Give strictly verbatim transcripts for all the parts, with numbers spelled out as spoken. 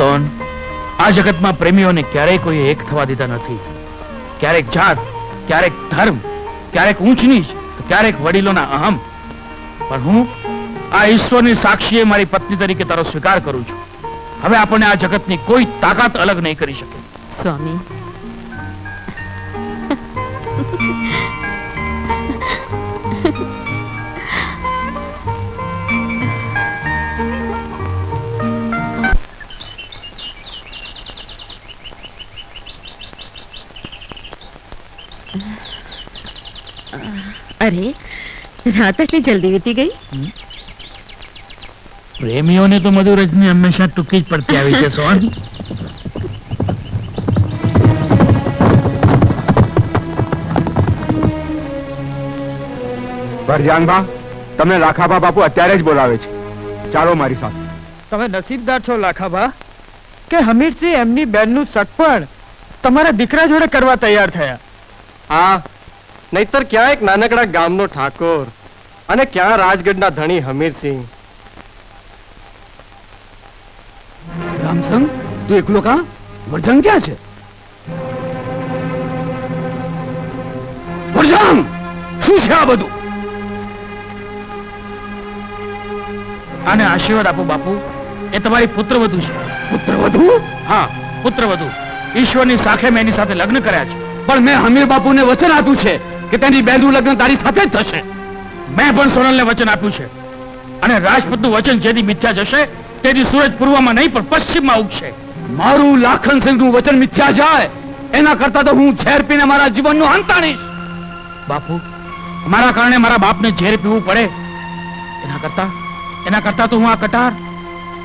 सोन आ जगत में प्रेमियों ने क्यारे कोई एक थवा दीधा नहीं। क्यारेक जात, क्यारेक धर्म, क्यारेक ऊंच नीच, क्यारेक वडीलों ना अहम, पर हूँ आ ईश्वरनी साक्षीए मारी पत्नी तरीके तारो स्वीकार करू छू। हवे आपने आ जगत नी कोई ताकत अलग नहीं करी सके। स्वामी अरे रात इतनी जल्दी बीती गई। प्रेमियों ने तो मधु रजनी हमेशा टूकी पड़ती आई है सोन। भरजानबा तमने लाखाबा बापू अत्यारे ज बोलावे छे। चालो मारी साथ। तमे नसीबदार छो लाखाबा के हमीरजी एमनी बेननु सटपण तमारा दीकरा जोड़े करवा तैयार थया। आ नहींतर क्या एक नानकड़ा गामनो ठाकोर अने क्या राजगढ़ना धणी हमीर सिंह। रामसंग तू एकलो का वरजंग क्या छे? वरजंग शू छे आ बधु? आने आशीर्वाद आपो बापू ए तुम्हारी पुत्रवधु छे। पुत्रवधु? हाँ पुत्रवधु। ईश्वरनी साखे मेनी साथे लग्न कर्या छे। पर मैं हमीर बापू ने वचन आप्यु छे के तेनी बेनू लग्न तारी साथे थशे। मैं पण सोनलने वचन आप्यु छे अने राजपूतनु वचन जेदी मिथ्या जशे तेदी सूरज पूर्वमां नहीं पण पश्चिममां उगशे। मारू लाखन सिंहनु वचन मिथ्या जाय एना करता तो हूँ झेर पीने मारा जीवननो अंत आणीश। बापू मारा कारणे मारा बापने झेर पीवू पड़े एना करता एना करता तो हूँ आ कटार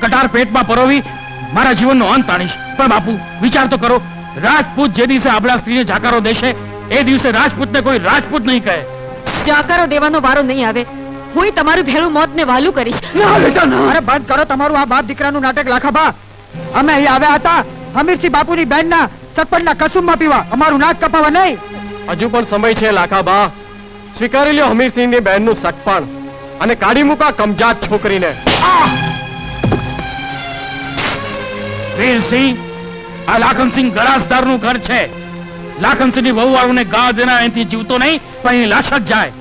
कटार पेट में परोवी मारा जीवन नो अंत आनीश। पर बापू विचार तो करो। राजपूत जे दिवसे आबला स्त्री ने जाकारो देशे ए दिवसे राजपूत ने कोई राजपूत नहीं कहे। जाकारो देवानो वारो नहीं आवे। हुई तमारू भेळू मौत ने वालू करीश। ना बेटा ना। अरे बंद करो तमारू आ बाप दीकरानु नाटक लाखाबा। अमे अहीं आव्या हता हमीरसिंह बापूनी बहनना सतपणना कसुममां पीवा अमारू नाक कपावा नहीं। हजू पण समय छे लाखाबा। स्वीकारी ल्यो हमीरसिंहनी बहननु सतपण अने काढ़ी मुका कमजात छोकरी ने। वीर सिंह आ लाखन सिंह गरासदार नु घर छे। लाखन सिंह नी वहू वाळो ने गाळ देना एंथी जीवतो नहीं पण एनी लाशत जाय।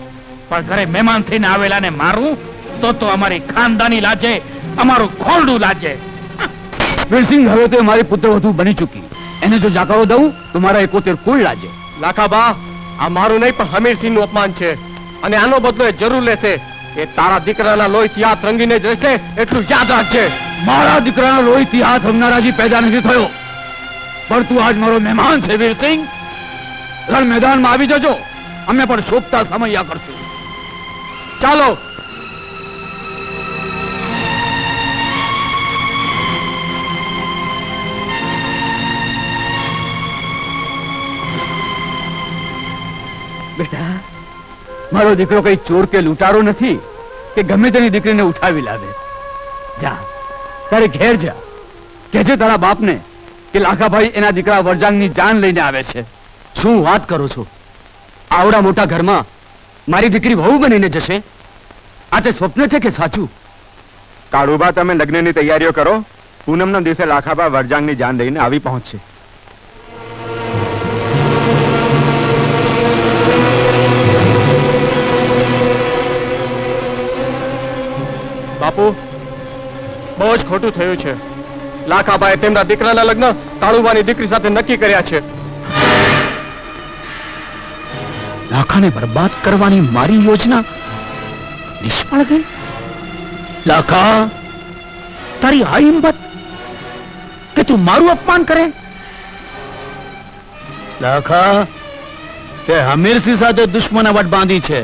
पण घरे मेहमान थईने आवेला ने मारू तो तो अमारी खानदानी लाजे अमारू खोलडू लाजे। वीर सिंह हवे तो मारी पुत्रवधू बनी चूकी। एने जो जाकारो दऊं तो मारा एकोतेर कुल लाजे। लाखाबा आ मारू नहीं पण हमीर सिंह नु अपमान छे अने आनो बदलो ए जरूर लेशे। ये तारा दीकराना लोही थी हाथ रंगीने जैसे एटलू याद रखजे। मारा दीकराना लोही थी हाथ रंगनारा जी पैदा नहीं थयो। पर तू आज मारो मेहमान छे वीर सिंह। रण मैदान में आवी जजो अमे पर शोभता समया करशु। चालो बेटा मारो दीकरो कई चोर के लूटारो नहीं के गमे तेनी दीकरीने उठावी लावे। जा तारे घेर जा कहेजे तारा बाप ने के लाखा भाई एना दीकरा वरजांगनी जान लईने आवे छे। शुं वात करो छो? आवड़ा मोटा घर में मारी दीकरी वहू बनीने जशे। आ ते स्वप्न छे के साचुं? काळुबा तमे लग्ननी तैयारीओ करो। पूनमना दिवसे लाखाबा वरजांगनी जान लईने आवी पहोंचशे। बापू बहुज खोटू थयू छे। लाखाबाए तेमना दीकराना लग्न काळुबानी दीकरी साथे नक्की कर्या छे। लाखाने बर्बाद करवानी मारी योजना निष्फळ गई। लाखा तारी आ हिम्मत के तू मारू अपमान करे? लाखा ते हमीरसिंह साथे दुश्मनावट बांधी छे।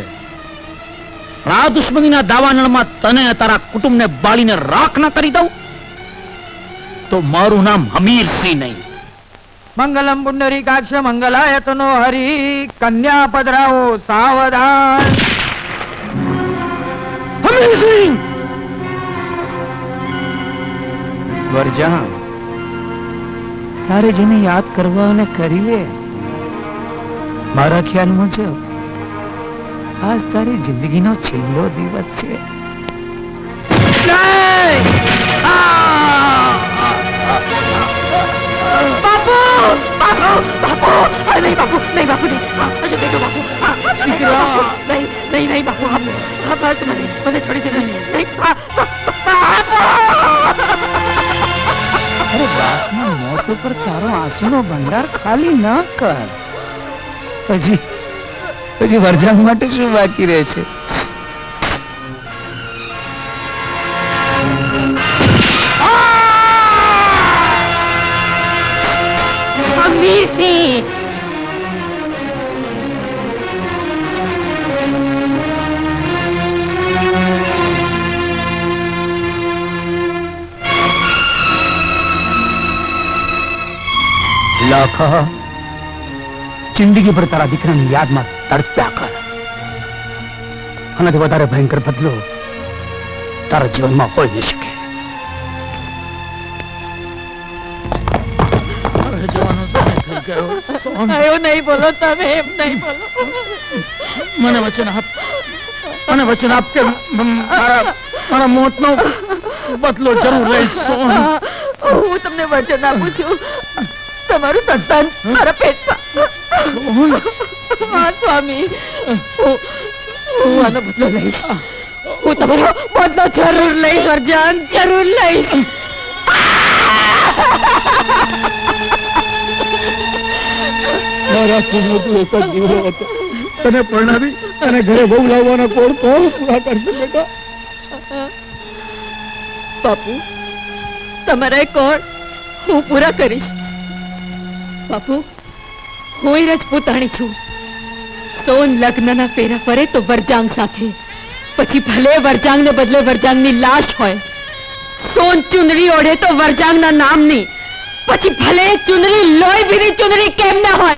आ दुश्मनीना दावानळमां तने तारा कुटुंबने बाळीने राख न करी दऊं तो मारू नाम हमीर सिंह नहीं। मंगलम पुंडरी काक्ष मंगलायतनो हरि कन्या पधराओ सावधान। हमीर सिंह वरजान तारे जेने याद करवाने करी ले। मारा ख्याल मुझे आज तारी जिंदगी नो छेल्लो दिवस छे। नहीं आ, आ, आ, आ, आ, बापू बापू बापू अरे नहीं बापू नहीं बापू नहीं अशोक नहीं बापू नहीं नहीं नहीं बापू आप आप आप तुम्हारी मैंने छोड़ी थी नहीं नहीं अरे बाप ना मौत पर तारों आंसुओं भंडार खाली ना कर अजी अजी वरजांग माटे शुभ बाकी रहे छे लाखा जिंदगी पर तारा दीकरा ने याद में तड़प्या कर अनाथी वधारे भयंकर बदलो तारा जीवन में होई नहीं सके आयो नहीं बोलो तब एम नहीं बोलो मने वचन आप मने वचन आपके मारा मारा मौत नो बदलो जरूर ले सोन हूँ तुमने वचन आप पूछो तुम्हारू संतान मारा पेट पा माँ स्वामी हूँ हूँ आना बदलो ले हूँ तुम्हारू बदलो जरूर ले और जान जरूर ले મારા કુમો તું એક જ દીવો હતો તને પરણાવી અને ઘરે બહુ લાવવાનો કોડ કોણ પૂરા કરશે બેટા બાપુ તમારા કોડ હું પૂરા કરીશ બાપુ હું રાજપૂતાણી છું સોન લગ્નના ફેરા ફરે તો વરજાંગ સાથે પછી ભલે વરજાંગને બદલે વરજાંગની લાશ હોય સોન ચુંદડી ઓઢે તો વરજાંગના નામની पची भले चुंदरी लोही भीनी चुंदड़ी केम ना होय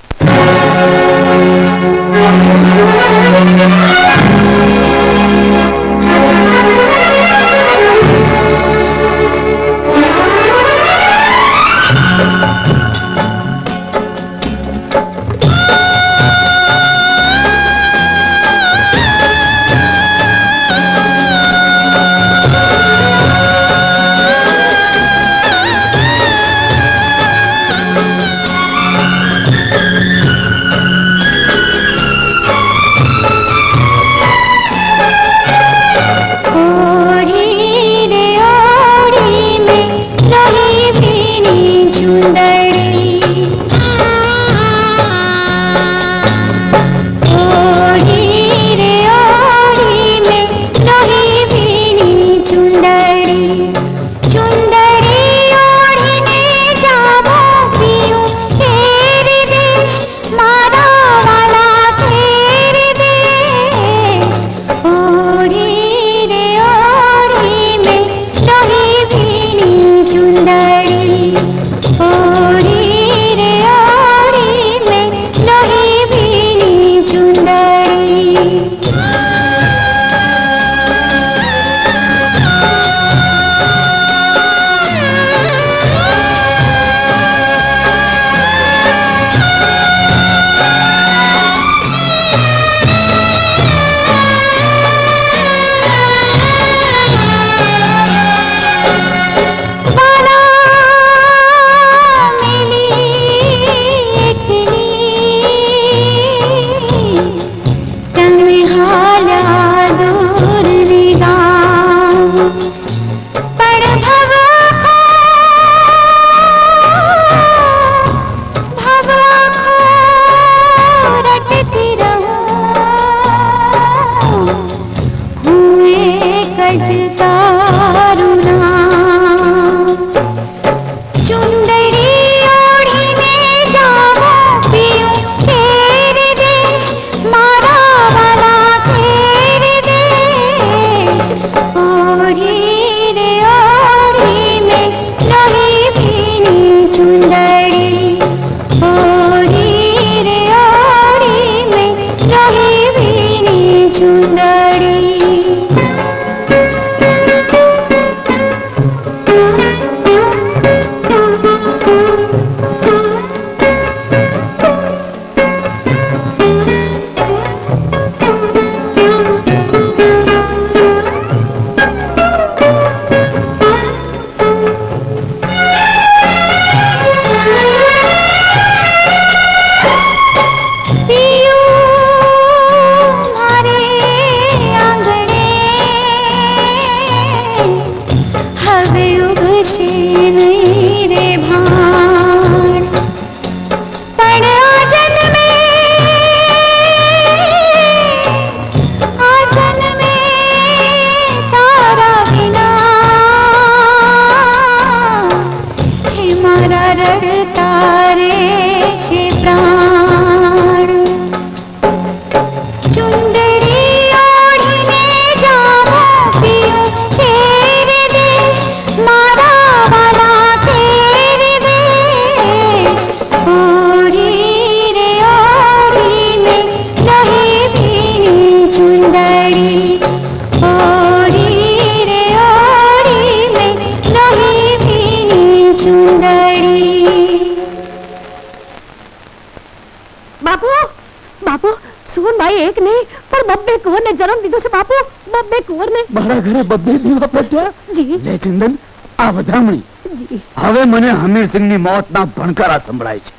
जन्म दीधो छे बापू बब्बे कुंवर ने मारा घरे बब्बे दीवा पड्या जी ले चंदन आ वधामणी जी હવે મને હમીર સિંહ ની મોત ના ભણકારા સંભળાય છે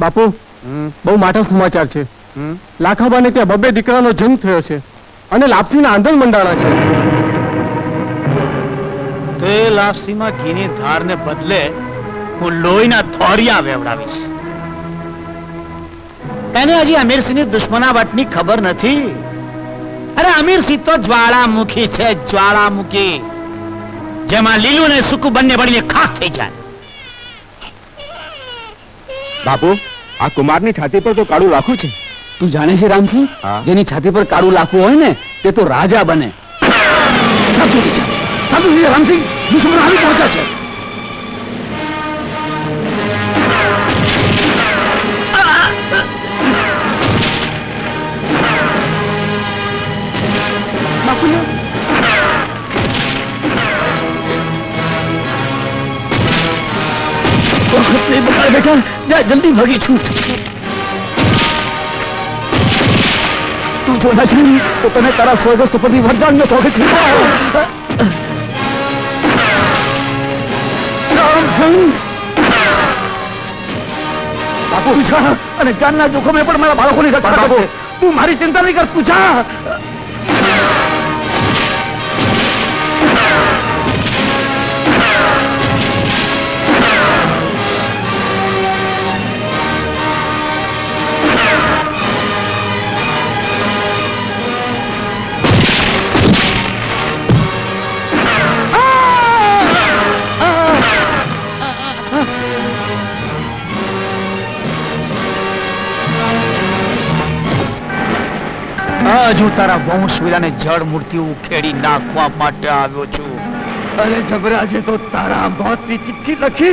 બાપુ બહુ માઠા સમાચાર છે લાખાબા ને ત્યાં બબ્બે દીકરાનો જન્મ થયો છે અને લાપસી ના આંધણ મંડાણા છે તે લાપસી માં ઘી ની ધાર ને બદલે હું લોહી ના ધોરિયા વેવડાવીશ એને હજી હમીર સિંહ ની દુશ્મનાવટ ની ખબર નથી अरे अमीर सिंह तो ज्वालामुखी छे ज्वालामुखी जेमा लीलू ने सुकु बनने बनी खाक थी जाए बापू आ कुमार नी छाती पर तो काड़ू लाखू छे तू जाने छे रामसिंह जेनी छाती पर काड़ू लाखू होय ने ते तो राजा बने साधु जी साधु जी रामसिंह दुश्मन हावी पहुंचा छे बेटा जा जल्दी भागी छूट तू जो नशीली तो तने तारा स्वर्गस्थ पति वरदान में सौखी थी बापू जा अरे जानना जोखम में पर मेरा बालकों ने रक्षा कर तू मारी चिंता नहीं कर तू जा आज हूँ तारा वंशवीरा ने जड़ मूर्ति उखेड़ी नाखवा माटे आव्यो छू अरे जबराजे तो तारा मौत की चिट्ठी लखी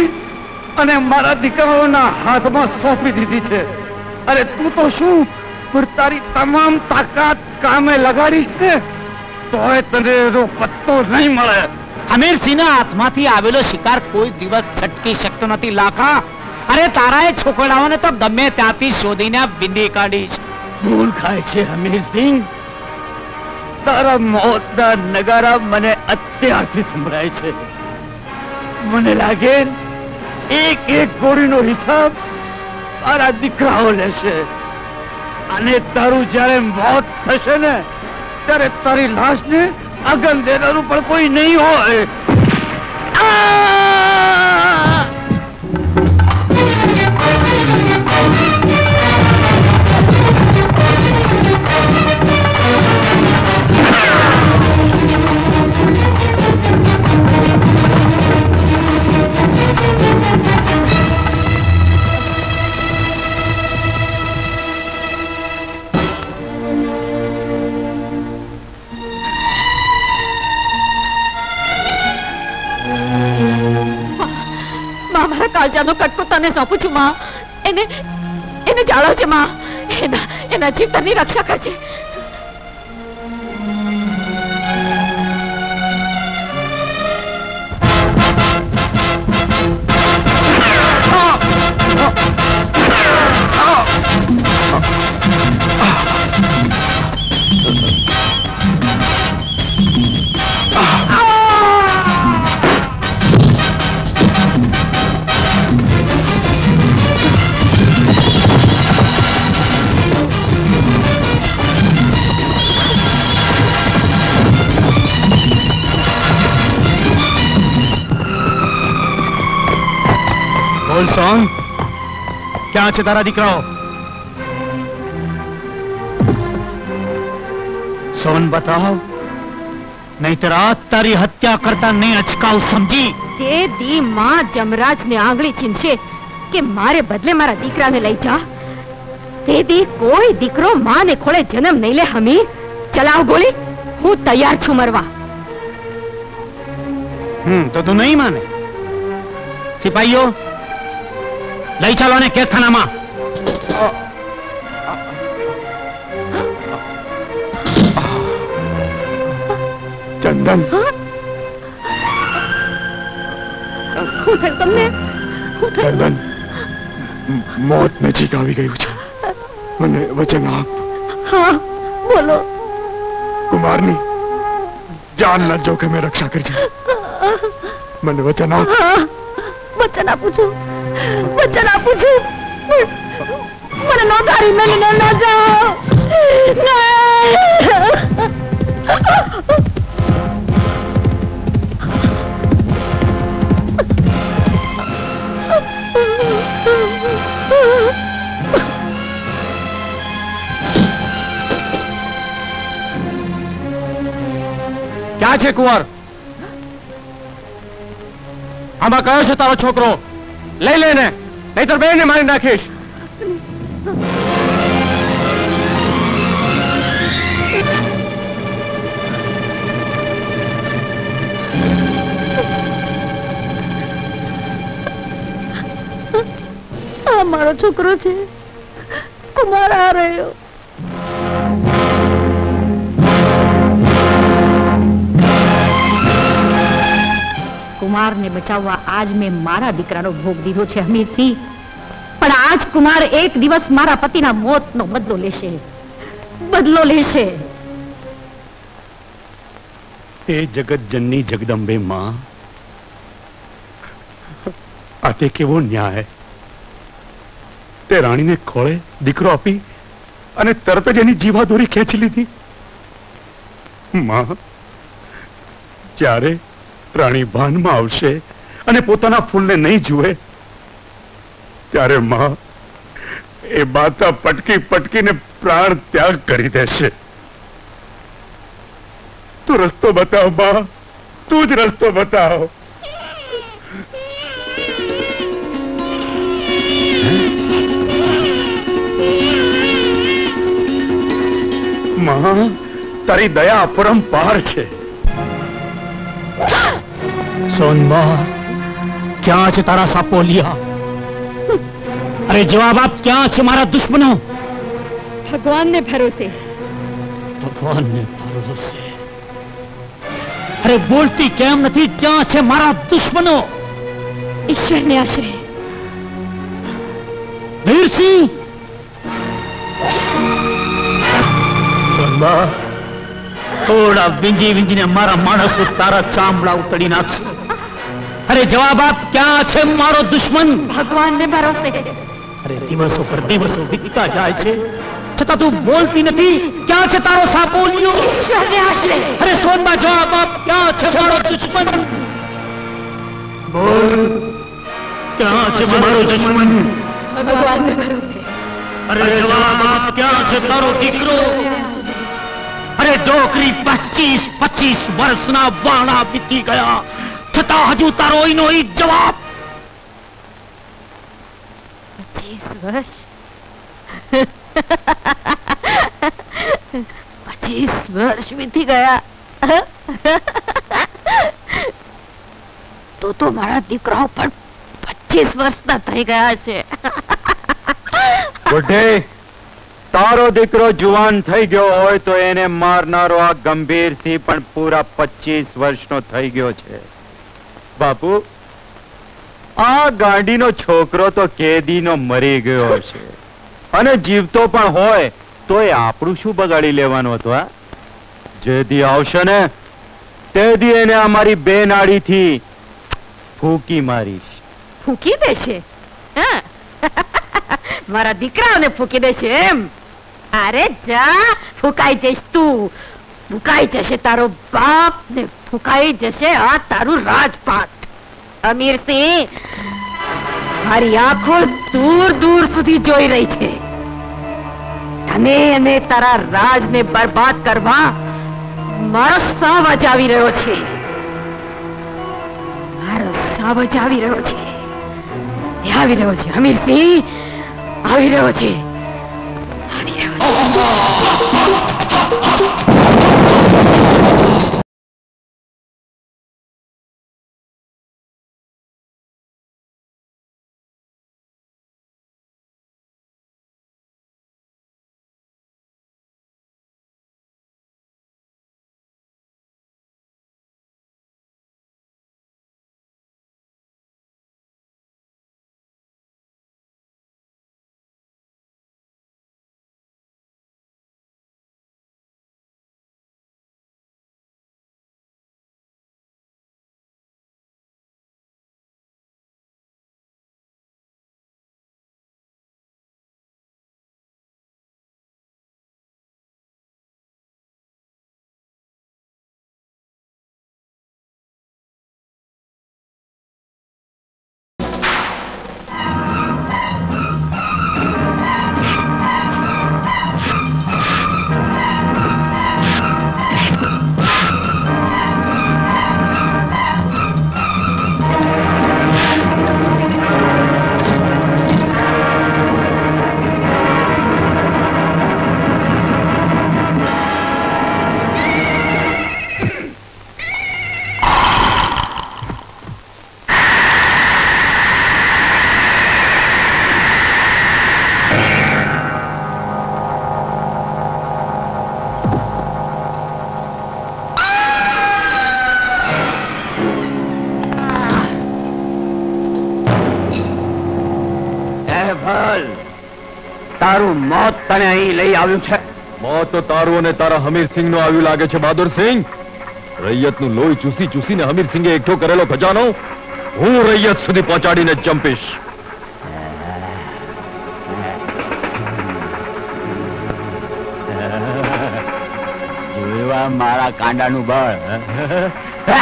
अने मारा दीकराओना हाथ में सौंपी दीधी छे अरे तू तो शू पर तारी तमाम ताकत कामे लगाड़ी छे तोय तने रो पत्तो नहीं मळे हमीर सिंह ना हाथमांथी आवेलो शिकार कोई दिवस छटकी शकतो नथी लाखा अरे ताराए छोकराओने तो गमे त्यांथी शोधीने विंधी काढी छे भूल खाए छे हमीर सिंह तारा मौत दा नगारा मने अत्यार्थी संभळाय छे मने लागे एक एक गोरी नो हिसाब तारा दीकराओ लेशे अने तारू जारे मौत थशे ने त्यारे तारी लाश ने अगन देनारू पण कोई नहीं होय જાનો કટકો તને સોંપું છું માં એને એને જાળવજે માં એના એના જીવની રક્ષા કરજે क्या तारा दीकराओ सोन बताओ नहीं तो रात तारी हत्या करता नहीं अचकाऊ समझी जे दी मां जमराज ने आंगली छीनशे के मारे बदले मारा दीकरा ने लई जा ते दी कोई दीकरो मां ने खोले जन्म नहीं ले हमीर चलाओ गोली हूँ तैयार छू मरवा हम्म तो तू नहीं माने सिपाहियों લઈ ચાલો ને કેદ ખાનામાં ચંદન હું થયું તમને ચંદન મોત નજીક આવી ગયું છે મને વચન આપ હા બોલો कुमारनी जान न जोखे में रक्षा करजे। मने वचन आप वचन आप पूछो वचन आप पूछो मने न धारी में न न जाओ नहीं। क्या छे कुंवर आमा कयो छे तारो छोकरो लई लेने नहीतर बेने मारी नाखीश। आ मारो छोकरो छे कुमार आ रह्यो। कुमार ने बचावा आज मैं मारा दीकरानो भोग दीधो छे हमीर सिंह, पण आज कुमार एक दिवस मारा पतिना मौतनो बदलो लेशे बदलो लेशे। ए जगत जननी जगदंबे मां आते केवो न्याय ते राणी ने खोले दीकरो आपी अने तरत ज एनी जीवादोरी खेंची लीधी। मां ज्यारे राणी भान में आवशे अने पोताना फूलने नहीं जुए त्यारे मां ए बाता पटकी पटकी ने प्राण त्याग करी देशे। तू रस्तो बताओ मां, तू ज रस्तो बताओ। मां तारी दया अपरंपार छे। सोनमा क्या छे तारा सापोलिया? अरे जवाब आप क्या छे मारा दुश्मनो? भगवान ने भरोसे भगवान ने भरोसे। अरे बोलती केम नथी क्या छे मारा दुश्मनो? ईश्वर ने आश्रय। वीर सिंह सोनमा थोड़ा विंजी विंजी ने मारा मानस तारा चामड़ा उतरी नाच। अरे जवाब आप क्या छे मारो दुश्मन? भगवान ने भरोसे। अरे दिवसों पर दिवसों बीतता जाए छे छता तू बोलती नहीं क्या छे तारो सापोलियो? ईश्वर ने आश्रय। अरे सोनमा जवाब आप क्या छे मारो दुश्मन? बोल क्या छे मारो दुश्मन? भगवान ने भरोसे। अरे जवाब आप क्या छे तारो दीकरो? अरे डोकरी पच्चीस पच्चीस वर्ष ना बाणा बीती गया छता हजू तारो इनो ही जवाब। पच्चीस वर्ष पच्चीस वर्ष बीती गया तो तो मारा दीकरा पर पच्चीस वर्ष ना थई गया छे। बुढ़े तारो दीकरो जुवान थई गयो होय तो एने मारनारो आ गंभीर सी पण पूरा पच्चीस वर्ष नो थई गयो छे। बापू आ गांडी नो छोकरो तो कैदी नो मरी गयो छे अने जीवतो पण होय तो ए आपणुं शुं बगाड़ी लेवानो हतो। आ जे दी आवशे ने ते दी एने अमारी बे नाड़ी थी फूकी मारीश। फूकी देशे? हां मारा दीकराने फूकी देशे एम? अरे जा फूकाई जश तू फूकाई जशे तारो बाप ने फूकाई जशे आ तारू राजपाट। अमीर सिंह मारी आंखो दूर दूर सुधी जोई रही छे तने अने तारा राज ने बर्बाद करवा मारो साव जावी रह्यो छे मारो साव जावी रह्यो छे यावी रह्यो छे अमीर सिंह આવી રહ્યો છે આવી રહ્યો છે। तारू मौत तने अहीं लई आव्युं छे। मौत तो तारू ने तारा हमीर सिंह नो आव्युं लागे छे। बहादुर सिंह रैयत नु लोही चूसी चूसी ने हमीर सिंह एकठो करेलो खजानो हूँ रैयत सुधी पहोंचाडीने जंपीश। मारा कांडा नु बळ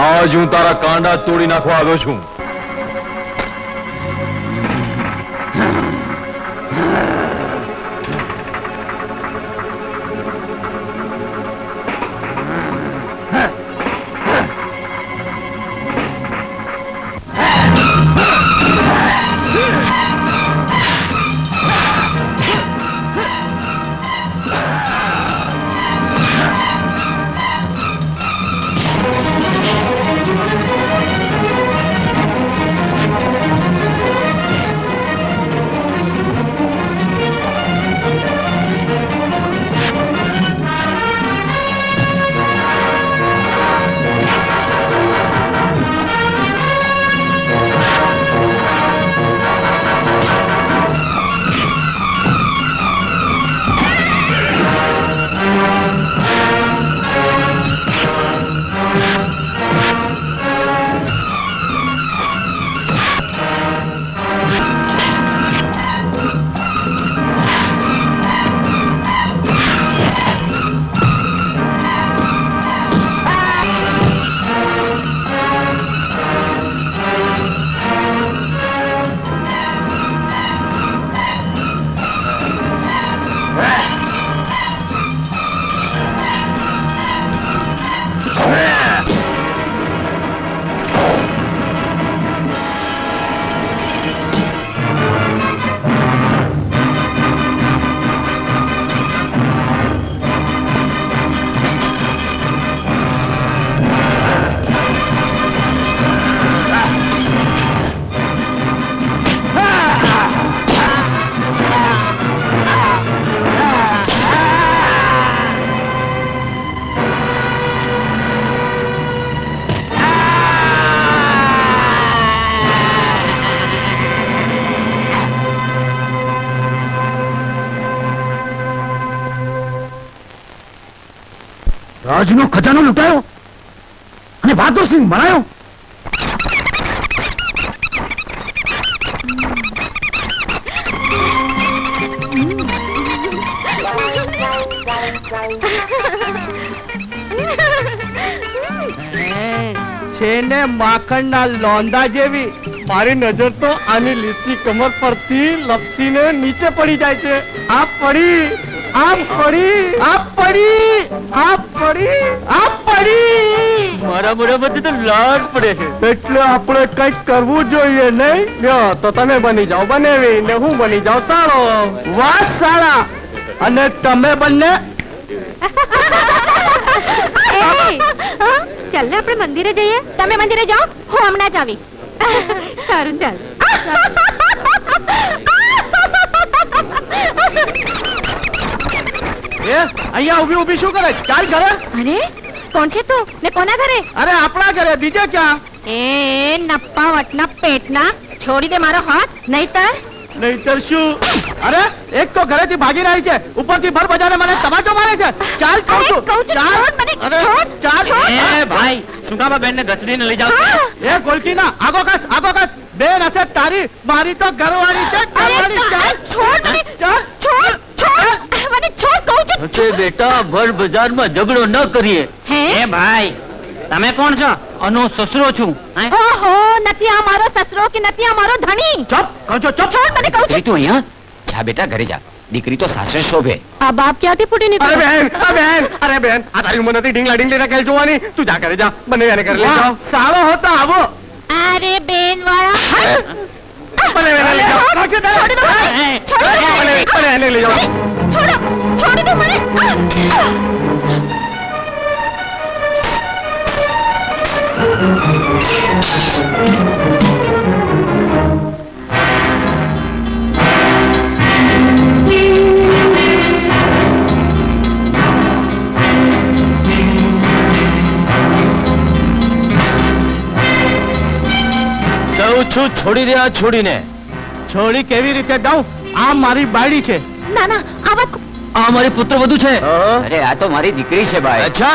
आज हूँ तारा कांडा तोड़ी नाखवा आव्यो छूं। राजनो खजानो लुटायो अने बहादुर सिंह मरायो। छेने माखणना लोंदा जेवी मारी नजर तो आनी लीसी कमर परथी लपसी ने नीचे पड़ी जाय छे। आ पड़ी आप पड़ी आप पड़ी आप पड़ी आप पड़ी मारा मोरा बच्चे तो लाड पड़े छे એટલે આપણે કંઈક કરવું જોઈએ નહીં। લ્યો તો તમે બની જાવ બનેવી ને હું બની જાવ સાળો। વાહ સાળા અને તમે બનને ચાલ ને આપણે મંદિરે જઈએ। તમે મંદિરે જાઓ હું હમણાં જ આવી। સારું ચાલ उभी शू करे चाल घरे। अरे कौन छे तू ने कोना घरे? अरे अपना घरे बीजे क्या। ए नप्पा वटना पेटना छोड़ी दे मारो हाथ नहीतर नहीतर शू। अरे एक तो घरे थी भागी रही छे ऊपर थी भर बजाने मने तमाचो मारे छे। चाल कहू छू छोड़ मने छोड़ चाल छोड़। ए भाई सुगाबा बेन ने घसड़ी ने ले जाओ। ए गोलकी ना आगो कस आगो कस बेन असे तारी मारी तो घरवाली छे घरवाली। चाल छोड़ मने चल छोड़ छोड़ मने छोड़ कहू छू। अरे बेटा भर बाजार में झगड़ो न करिए। ए भाई તમે કોણ છો? અનો સસરો છું। ઓહો નથી આ મારો સસરો કે નથી આ મારો ધણી। ચૂપ કહું છો ચૂપ છોડ મને કહું છું તું અહીંયા જા બેટા ઘરે જા દીકરી તો સાસરે શોભે। આ બાપ ક્યાંથી ફૂટી નીકળે? અરે બેન અરે બેન અરે બેન આ તારી ઉંમર નથી ઢીંગલા ઢીંગલી ના ખેલ જોવાની। તું જા ઘરે જા મને એને ઘરે લઈ જાઓ સાળો હોતા આવો। અરે બેન વાળા મને એને લઈ જાઓ છોડ દે છોડ દે મને એને લઈ જાઓ છોડ છોડ દે મને। પાછું છોડી દે આ છોડીને. છોડી કેવી રીતે દઉં? આ મારી બાયડી છે. ના ના, આ વાત આ મારી પુત્રવધુ છે. અરે આ તો મારી દીકરી છે ભાઈ. અચ્છા.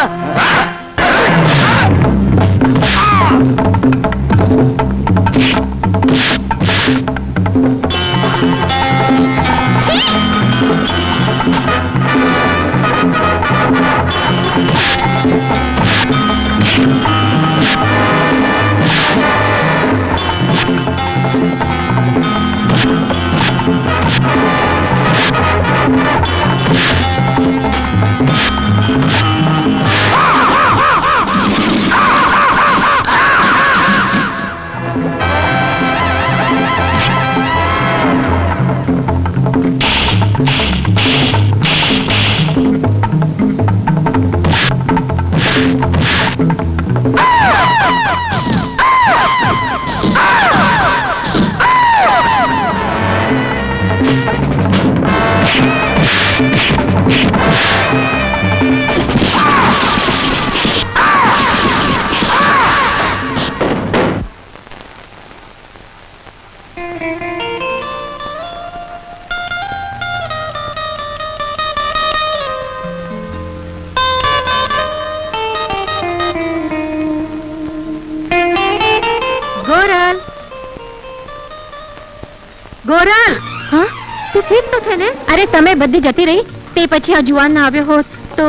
बद्दी जती रही ते पछी आ जुवान ना आव्यो होत तो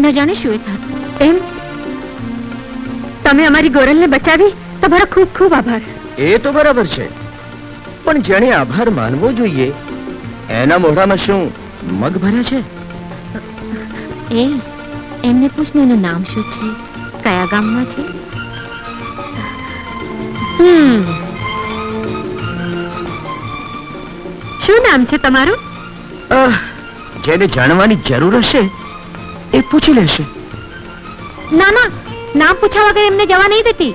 न जाने शुं थात. एम तमे अमारी गोरलने बचावी तमारो खूब खूब आभार. ए तो बराबर छे पण जेने आभार मानवो जोईए एना मोढामां शुं मग भर्या छे? ए एमने पूछने एनु नाम शुं छे? कया गाममां छे? हम्म शुं नाम छे तमारुं? जेने जानवानी जरूर हशे ए पूछी लेशे. ना ना, नाम पूछा वगर एमने जवा नहीं देती.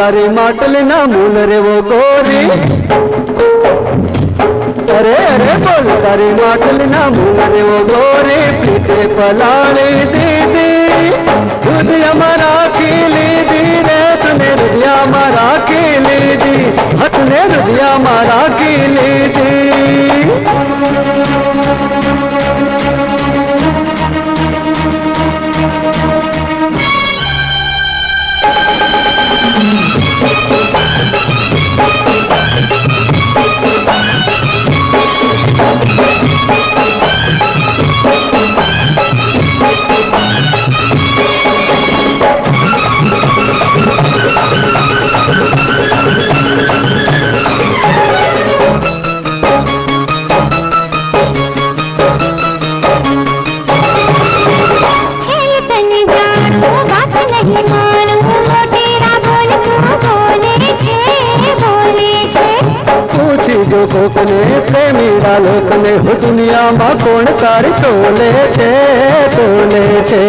तारे माटले ना मूल रे वो गोरी. अरे अरे बोल तारे माटले ना मूल रे वो गोरी. प्रीते पलाने दीदी दुनिया मरा खेली दी रे. तूने दुनिया मरा खेली दी. हतने दुनिया मरा खेली दी. लोकने हो दुनिया में कौन तारी तोले छे तोले छे.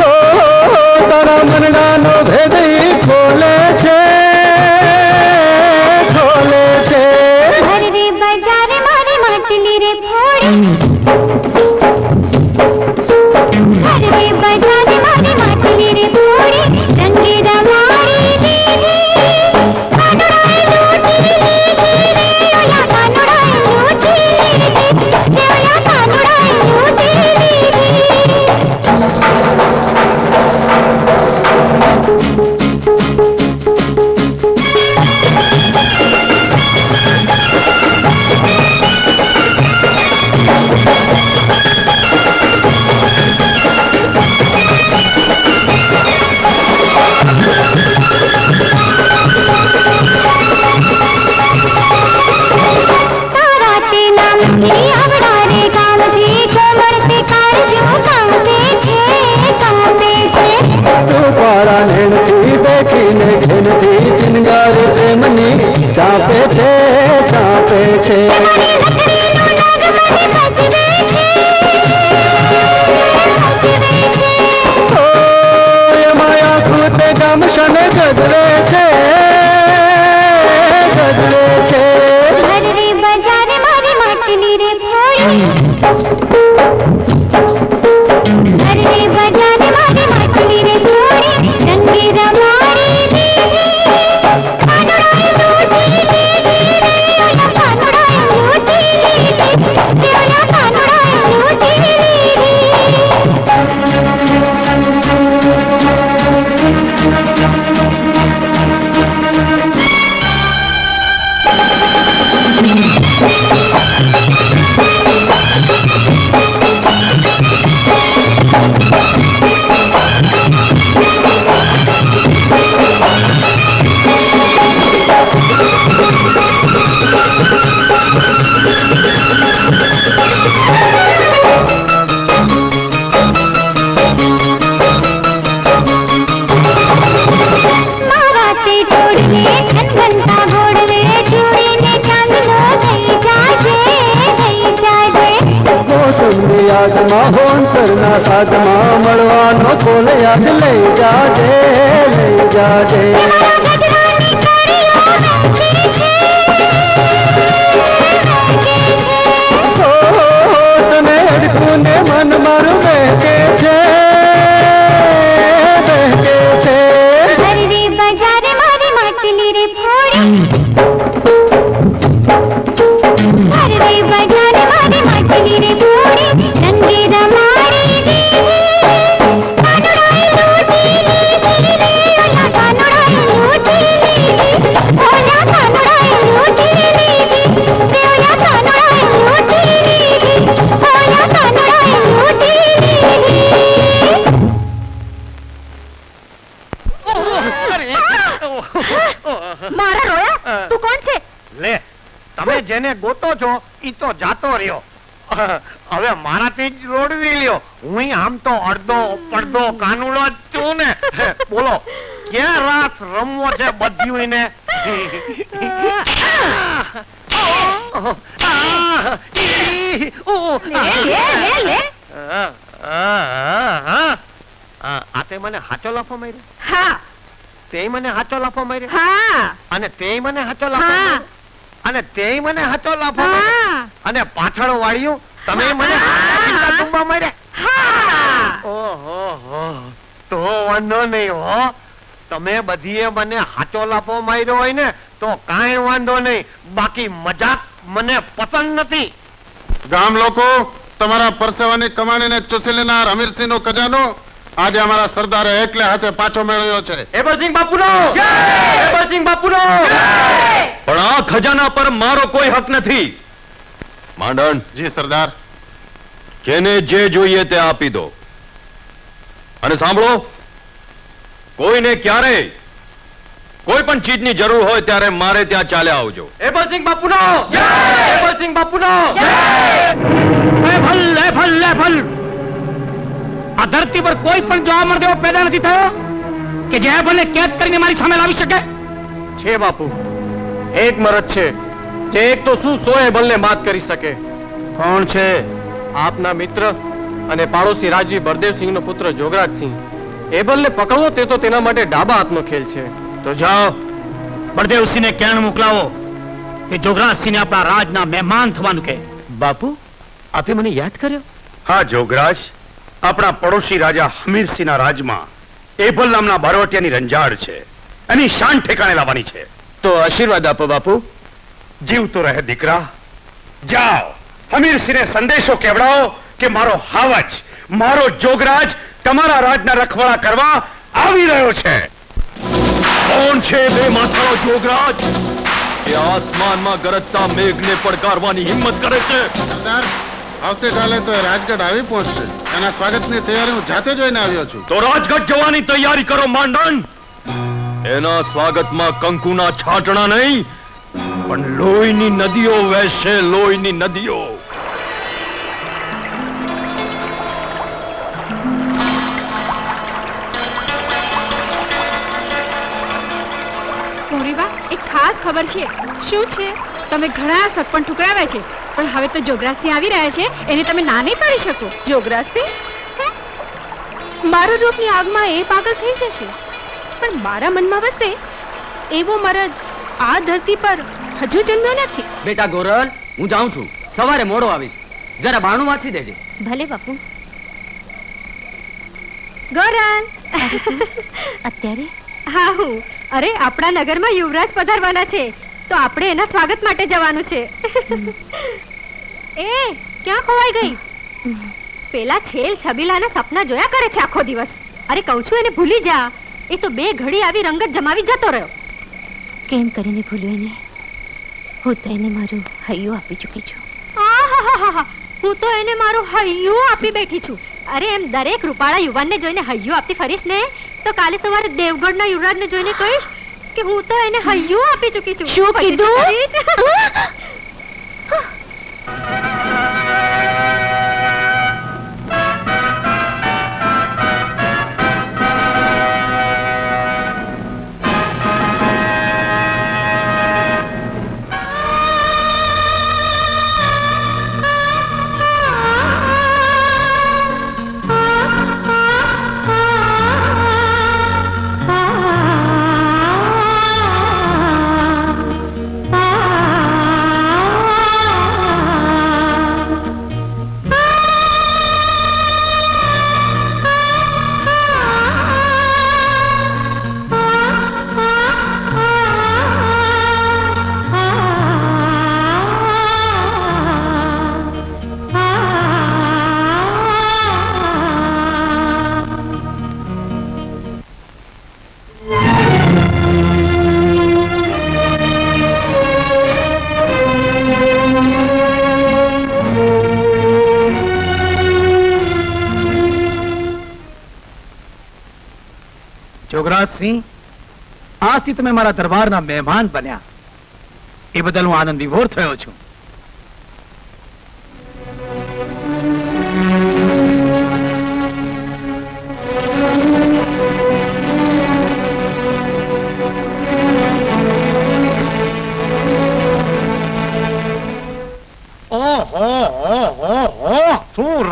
तो तारा मनना नो भेद खोले छे खोले छे. अरे बाजार मारे माटली रे फोड़ी. अरे बाजार मारे माटली रे फोड़ी. रंगे रामा yeah. તમને યાદમાં હોનતરના સાધમાં મળવાનો કોલ યાદ લઈ જાજે લઈ જાજે તને અડકુને મન મારું બેકે છે બેકે છે હરવે બજારે મારી માટલી રે ફોડી હરવે બજારે મારી માટલી રે ફોડી રંગે રમારી રે કાનુડાય લોટી રે રે ઓલા કાનુડાય લોટી રે ઓલા કાનુડાય લોટી રે રે ઓલા કાનુડાય લોટી રે ઓલા કાનુડાય લોટી રે મારા રોયા તું કોણ છે લે તમે જેને ગોતો છો ઈ તો જાતો રહ્યો હવે મારાથી જ રોડવી લ્યો હું આમ તો અડધો પડધો કાનુડો જ છું ને બોલો ક્યાં રાત રમવો છે બધ્યુંને આ તે મને હાચો લાફો માર્યો હા તે મને હાચો લાફો માર્યો હા અને તે મને હાચો લાફો માર્યો अने तेई मने हाथो लाफो हाँ। अने पाछड़ वाळियो तमे मने हाथो तुंबा मारे हां ओ हो हो तो वनो नहीं हो तमे बधीए मने हाथो लाफो मार्यो होय ने तो काई वांधो नहीं बाकी मजाक मने पसंद नथी गाम लोको तमारा परसेवानी कमाणी ने चूसी लेनार अमीर सिंह नो खजानो आज हमारा सरदार एकले हाथे पाछो मेळ्यो छे एबरसिंह बापू नो जय एबरसिंह बापू नो जय पण आ खजाना पर मारो कोई हक नथी मांडण जी सरदार जेने जे જોઈએ તે આપી દો અને સાંભળો કોઈને ક્યારે કોઈ પણ ચીજની જરૂર હોય ત્યારે મારે ત્યાં ચાલે આવજો एबरसिंह बापू नो जय एबरसिंह बापू नो जय ए भल ए भल ए भल आ धरती पर कोई पण जवा मरदेव पैदा नहीं थयो के जय भले कैद करीने मारी सामे लावी सके छे बापू एक मरद छे जे एक तो सु सोए भले बात करी सके कौन छे आपना मित्र अने पाड़ोशी राजी बरदेव सिंह नो पुत्र जोगराज सिंह ए भले पकड़ो ते तो तेना माटे डाबा हाथनो खेल छे तो जाओ बरदेव सिंह ने कहण मोकलावो के जोगराज सिंह ने आपना राजना मेहमान थवानु के बापू आपे मने याद कर्यो हां जोगराज अपना पड़ोशी राजा हमीर सिंह ना राज में एभल नामना बारवटिया रंजाड़ छे अनी शान ठेकाने लावानी छे तो आशीर्वाद आपो बापू जीव तो रहे दीकरा जाओ हमीर सिंह ने संदेशो केवड़ाओ के मारो हावज मारो जोगराज तमारा राजना रखवाड़ा करवा आवी रह्यो छे कौन छे बे माथानो जोगराज के आसमान में गरजता मेघ ने पड़कारवानी हिम्मत करे छे सरदार આવતે કાલે તો રાજગઢ આવી પહોંચશે એના સ્વાગતની તૈયારી હું જાતે જોઈને આવ્યો છું તો રાજગઢ જવાની તૈયારી કરો માંડણ એના સ્વાગતમાં કંકુના છાટણા નહીં પણ લોહીની નદીઓ વહેશે લોહીની નદીઓ કોરીવા એક ખાસ ખબર છે શું છે તમે ઘણા સપન ઠુકરાવે છે પણ હવે તો જોગરાસી આવી રહ્યા છે એને તમે ના નઈ પાડી શકો જોગરાસી મારા રૂપની આગમાં એ પાગલ થઈ જશે પણ મારા મનમાં વસે એવો મરદ આ ધરતી પર હજુ જન્મ્યો નથી બેટા ગોરલ હું જાઉં છું સવારે મોડો આવીશ જરા બાણું વાસી દેજે ભલે બાપુ ગોરલ અત્યારે હા હું અરે આપડા નગરમાં યુવરાજ પધારવાના છે तो आपने एना स्वागत माटे जवानू छे ए क्या खोवाई गई पेला छेल छबीलाना सपना जोया करे छे आखो दिवस अरे कहू छू एने भूली जा ए तो बे घड़ी आवी रंगत जमावी जतो रह्यो केम करीने भूल्यो एने हूँ तो एने मारू हय्यू आपी चूकी छू हूँ तो एने मारू हय्यू आपी बैठी छू अरे एम दरेक रूपाळा युवानने जोईने हय्यू आपती फरीश ने तो काले सवारे देवगढ़ना युवराजने जोईने कहीश कि हूँ तो एने हय्यू आपी चुकी छू शू कीधु जोगराज सिंह आज थी तमे मारा दरबारना मेहमान बन्या ए बदल हूँ आनंद विभोर थयो छुं।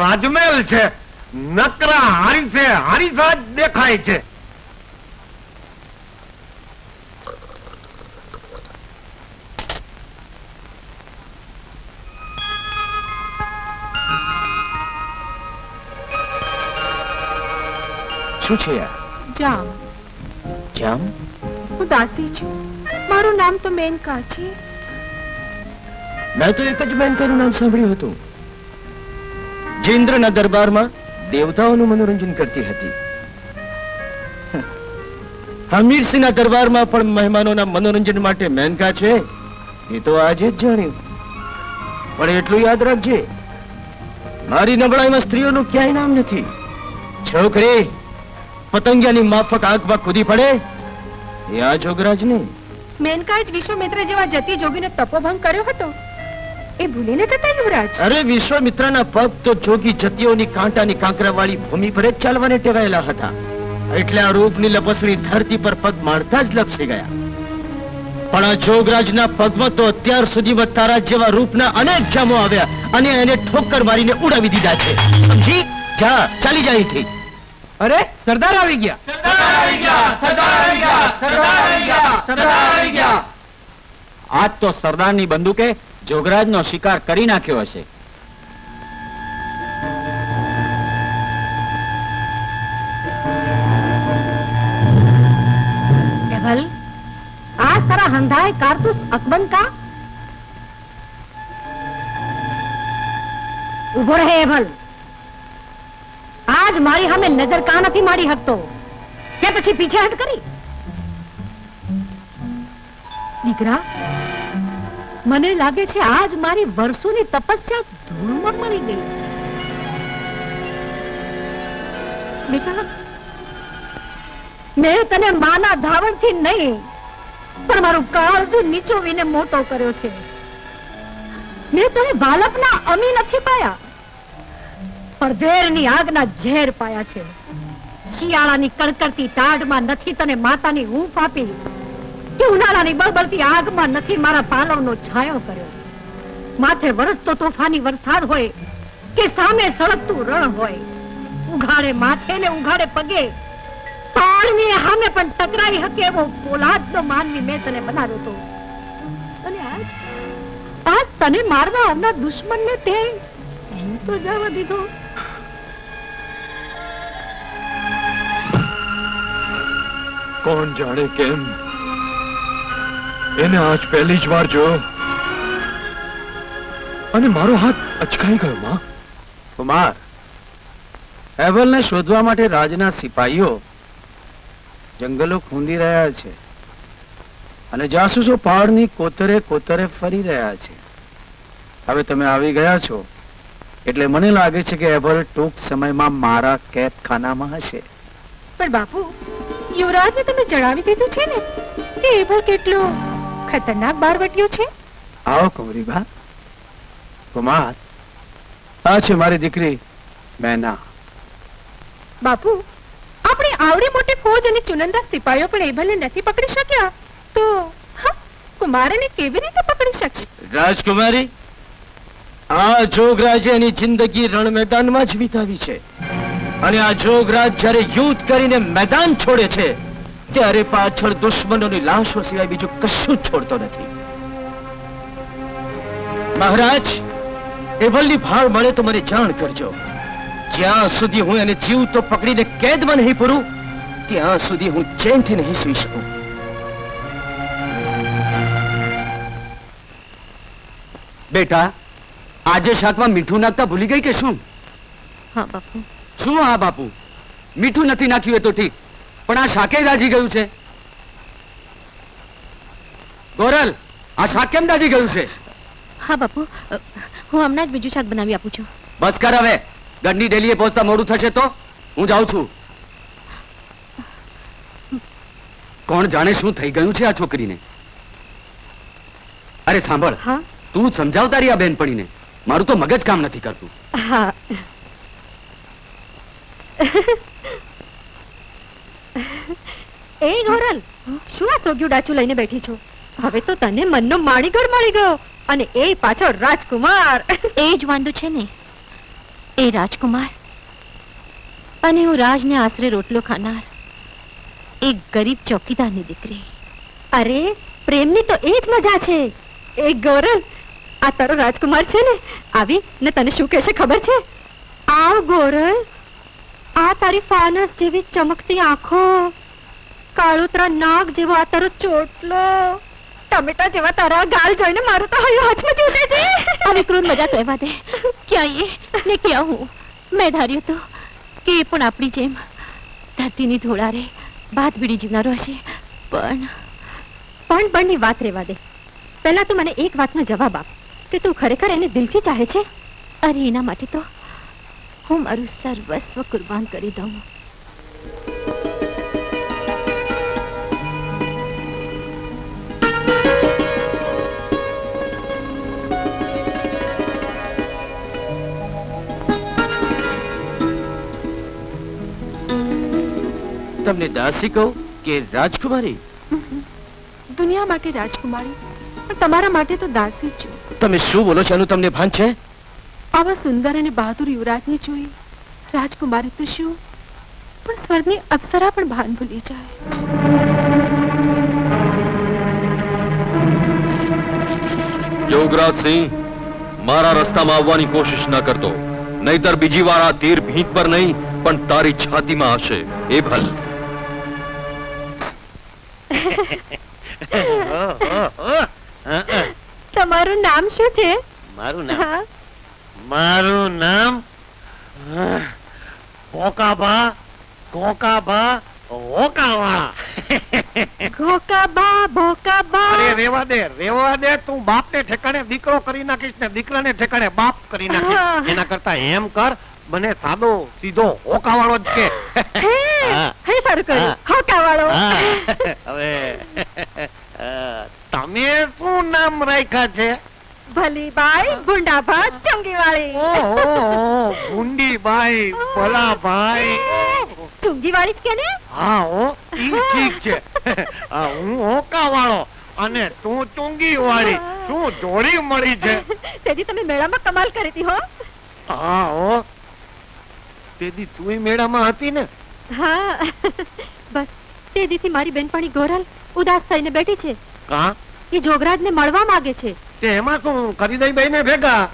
राजमहल छे नकरा हारी से हारी साथ देखाय छे। शू छे यार? जाम। जाम? हूँ दासी छू, मारू नाम तो मेनका छे। मैं तो एक ज मेनकानु नाम सांभळ्युं हतुं। जेन्द्रना दरबार में देवताओं मनोरंजन करती हती। हमीर सिंह ना दरबार में पण मेहमानों ना मनोरंजन माटे मेनका छे ये तो आज ज जाण्युं। पण एटलुं याद राखजे मारी नबळाई में स्त्रीओनुं क्यांय नाम नथी। छोकरी पतंगियानी माफक आग में कूदी पड़े ये आ जोगराज ने। मेनकाए ज विश्वामित्र जेवा जती जोगीनो तपोभंग कर्यो हतो। ए भूली न जता युवराज। अरे विश्वामित्र ना पग तो जोगी जतियोनी कांटानी कांकरा वाली भूमि पर चालवाने टेवायेला हता एटले आ रूपनी लपसणी धरती पर पग मारता ज लपसी गया। पण आ जोगराज ना पगमां तो अत्यार सुधीमां तारा जेवा रूपना अनेक जामो आव्या अने एने ठोकर मारीने उड़ावी दीधा छे। समझी जा, चाली जाई थी। अरे सरदार आवी गया, सरदार आवी गया, सरदार आवी गया, सरदार आवी गया, सरदार आवी गया। आज तो सरदार नी बंदूके जोगराज नो शिकार करी नाख्यो हशे। केवल आज तारा हंधा है कारतूस अकबन का। उभो रहे एवल, आज मारी हमें नजर का नहीं मारी हक तो क्या पीछे पीछे हट करी। दीकरा मने लागे छे आज मारी वर्षों की तपस्या धूलमां मळी गई। बेटा मैं तने माना धावण थी नहीं पर मारू काळजू नीचोवीने मोटो कर्यो छे। मैं तने बालपना अमी नहीं पाया पर देरनी आगना झेर पाया छे। शियाळानी कड़कड़ती टाढमां नथी तने मातानी ऊंफ आपी के उनाळानी बळबळती आगमां नथी मारा पालवनो छायो कर्यो। माथे वरसतो तूफानी वरसाद होय के सामे सळगतुं रण होय उघाड़े माथे ने उघाड़े पगे पाणनी हामे पण टकराई हके एवो पोलादनो मानवी मैं तने बनाव्यो तो। अने आज आज तने मारवा आवना दुश्मनने ते जीव तो जावा दीधो। कौन जाने केम एने आज पहली ज वार जो अने मारो हाथ अचकाई गयो। मां कुमार एवल ने शोधवा माटे राजना सिपाहीओ जंगलो खूंदी रह्या छे अने जासूसो पहाड़नी कोतरे कोतरे फरी रह्या छे। हवे तमे आवी गया छो एटले मने लागे छे के एवल टूंक समयमां मारा कैदखानामां हशे। पण बापू युवराज ने तमे जणावी दीधुं छे ने के एवल केटलो खतरनाक बारवटियो छे। आओ कुंवरीबा। कुमार आ छे मारी दीकरी मैना। बापू आपणे आवडी मोटी फौज अने चुनंदा सिपाहीओ पण एवलने नथी पकड़ी शक्या तो कुमारने केवी रीते पकड़ी शकशे? राजकुमारी आ जोगराजे एनी जिंदगी रण मैदान में ज बितावी छे अने आ जोगराज जारे युद्ध करीने मैदान छोड़े छे त्यारे पाछळ दुश्मनोनी लाशो सिवाय बीजुं कशुं छोड़तो नथी। महाराज एवलनी भाळ मळे तो मने जाण करजो। ज्यां सुधी हूँ एने जीव तो पकड़ीने कैदमां नहीं पूरू त्यां सुधी हूँ चैनथी नहीं सूई शकूं। बेटा आजे शाक में मीठू नाखता भूली गई के शू? हाँ बापू। शू हाँ बापू? मीठू नथी नाख्युं तो ठीक पण आ शाके दाजी गयुं छे। गोरल आ शाक केम दाजी गयुं छे? हाँ बापू हूँ हमणां ज बीजुं शाक बनावी आपुं छुं। बस कर हवे गढ़नी डेलीए पहोंचता मोडुं थशे तो हूँ जाऊं छुं। કોણ જાણે શું થઈ ગયું છે આ છોકરીને? અરે સાંભળ, તું સમજાવતારી આ બેનપણીને, મારું તો મગજ કામ નથી કરતું. હા એ ગોરલ, શું આ સોગ્યું ડાચું લઈને બેઠી છો? હવે તો તને મનનો માળીઘર મળી ગયો અને એ પાછો રાજકુમાર. એ જ વાંધો છે ને, એ રાજકુમાર અને હું રાજને આશરે રોટલો ખાનાર એક ગરીબ ચોકીદારની દીકરી. અરે પ્રેમની તો એ જ મજા છે. એ ગોરલ, આ તારો રાજકુમાર છે ને, આવી ને તને શું કહેશે ખબર છે? આવ ગોરલ, આ તારી ફાનસ જેવી ચમકતી આંખો, કાળોતરા નાક જેવો આ તારો ચોટલો, ટમેટા જેવા તારા ગાલ જોઈને મારું તો હૈયું હચમચી ઉઠે છે. આવી ક્રૂર મજા કહેવા દે. ક્યાં એ ને ક્યાં હું? મેં ધાર્યું તો કે પણ આપણી જેમ ધરતીની ધોળારે બાદ બીડી જીવનારો હશે, પણ પણ પણની વાત રહેવા દે. પહેલા તું મને એક વાતનો જવાબ આપ કે તું ખરેખર એને દિલથી ચાહે છે? અરે એના માટે તો હું મારું સર્વસ્વ કુરબાન કરી દઉં. તમને દાસી કહું કે રાજકુમારી? દુનિયા માટે રાજકુમારી, પણ તમારા માટે તો દાસી છું. તમે શું બોલો છો? આનું તમને ભાન છે? આવા સુંદર અને બહાદુર યુવરાજને જોઈ રાજકુમારી તો શું, પણ સ્વર્ગની અપ્સરા પણ ભાન ભૂલી જાય. યોગરાજસિંહ, મારા રસ્તામાં આવવાની કોશિશ ના કરતો, નહીતર બીજી વાર આ તીર ભીંત પર નહીં પણ તારી છાતીમાં હશે. એ ભલ. તમારું નામ શું છે? મારું નામ મારું નામ ઘોકાબા. ઘોકાબા હોકાવાળા. ઘોકાબા ભોકાબા. અરે રેવા દે, રેવા દે. તું બાપને ઠેકાણે દીકરો કરી નાખીશ ને દીકરાને ઠેકાણે બાપ કરી નાખીશ, એના કરતા એમ કર, મને સાદો સીધો હોકાવાળો જ કે. હે સારું કર્યું, હોકાવાળો. હવે તમે શું નામ રાખ્યા છે? ભલીબાઈ, ગુંડાભા, ચુંગીવાળી. ઓહો, ગુંડીબાઈ, ભલાભાઈ, ચુંગીવાળી જ કે ને? હા હો, ઈ ઠીક છે. હું હોકાવાળો અને તું ચુંગીવાળી, શું જોડી મળી છે. તેથી તમે મેળામાં કમાલ કરી હતી હો. હા હો, તેથી તું મેળામાં હતી ને? હા, બસ તેથી મારી બેનપણી ગોરલ ઉદાસ થઈને બેઠી છે. કા? એ જોગરાજને મળવા માંગે છે. તે એમાં શું કરી દઈ બેને ભેગા?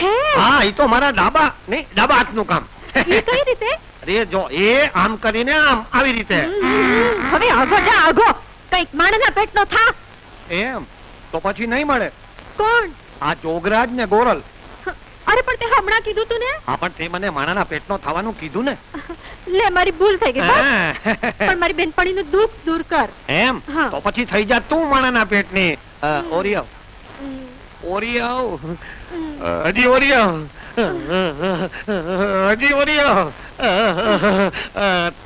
હે હા, ઈ તો મારા ડાબા નહીં, ડાબા હાથનું કામ. ઈ કઈ રીતે? અરે જો, એ આમ કરીને આમ આવી રીતે. હવે આગો જા, આગો. કઈક માણના પેટનો થા. એમ તો પછી નહીં મળે. કોણ? આ જોગરાજ ને ગોરલ. અરે પણ તે હમણાં કીધું તું ને. હા, પણ તે મને માણાના પેટનો થવાનું કીધું ને. લે, મારી ભૂલ થઈ ગઈ. પણ મારી બેનપણીનું દુઃખ દૂર કર. એમ તો પછી થઈ જા તું માણાના પેટની. ઓરી આવ, ઓરી આવ. હજી ઓરી આવ, હજી ઓરી આવ.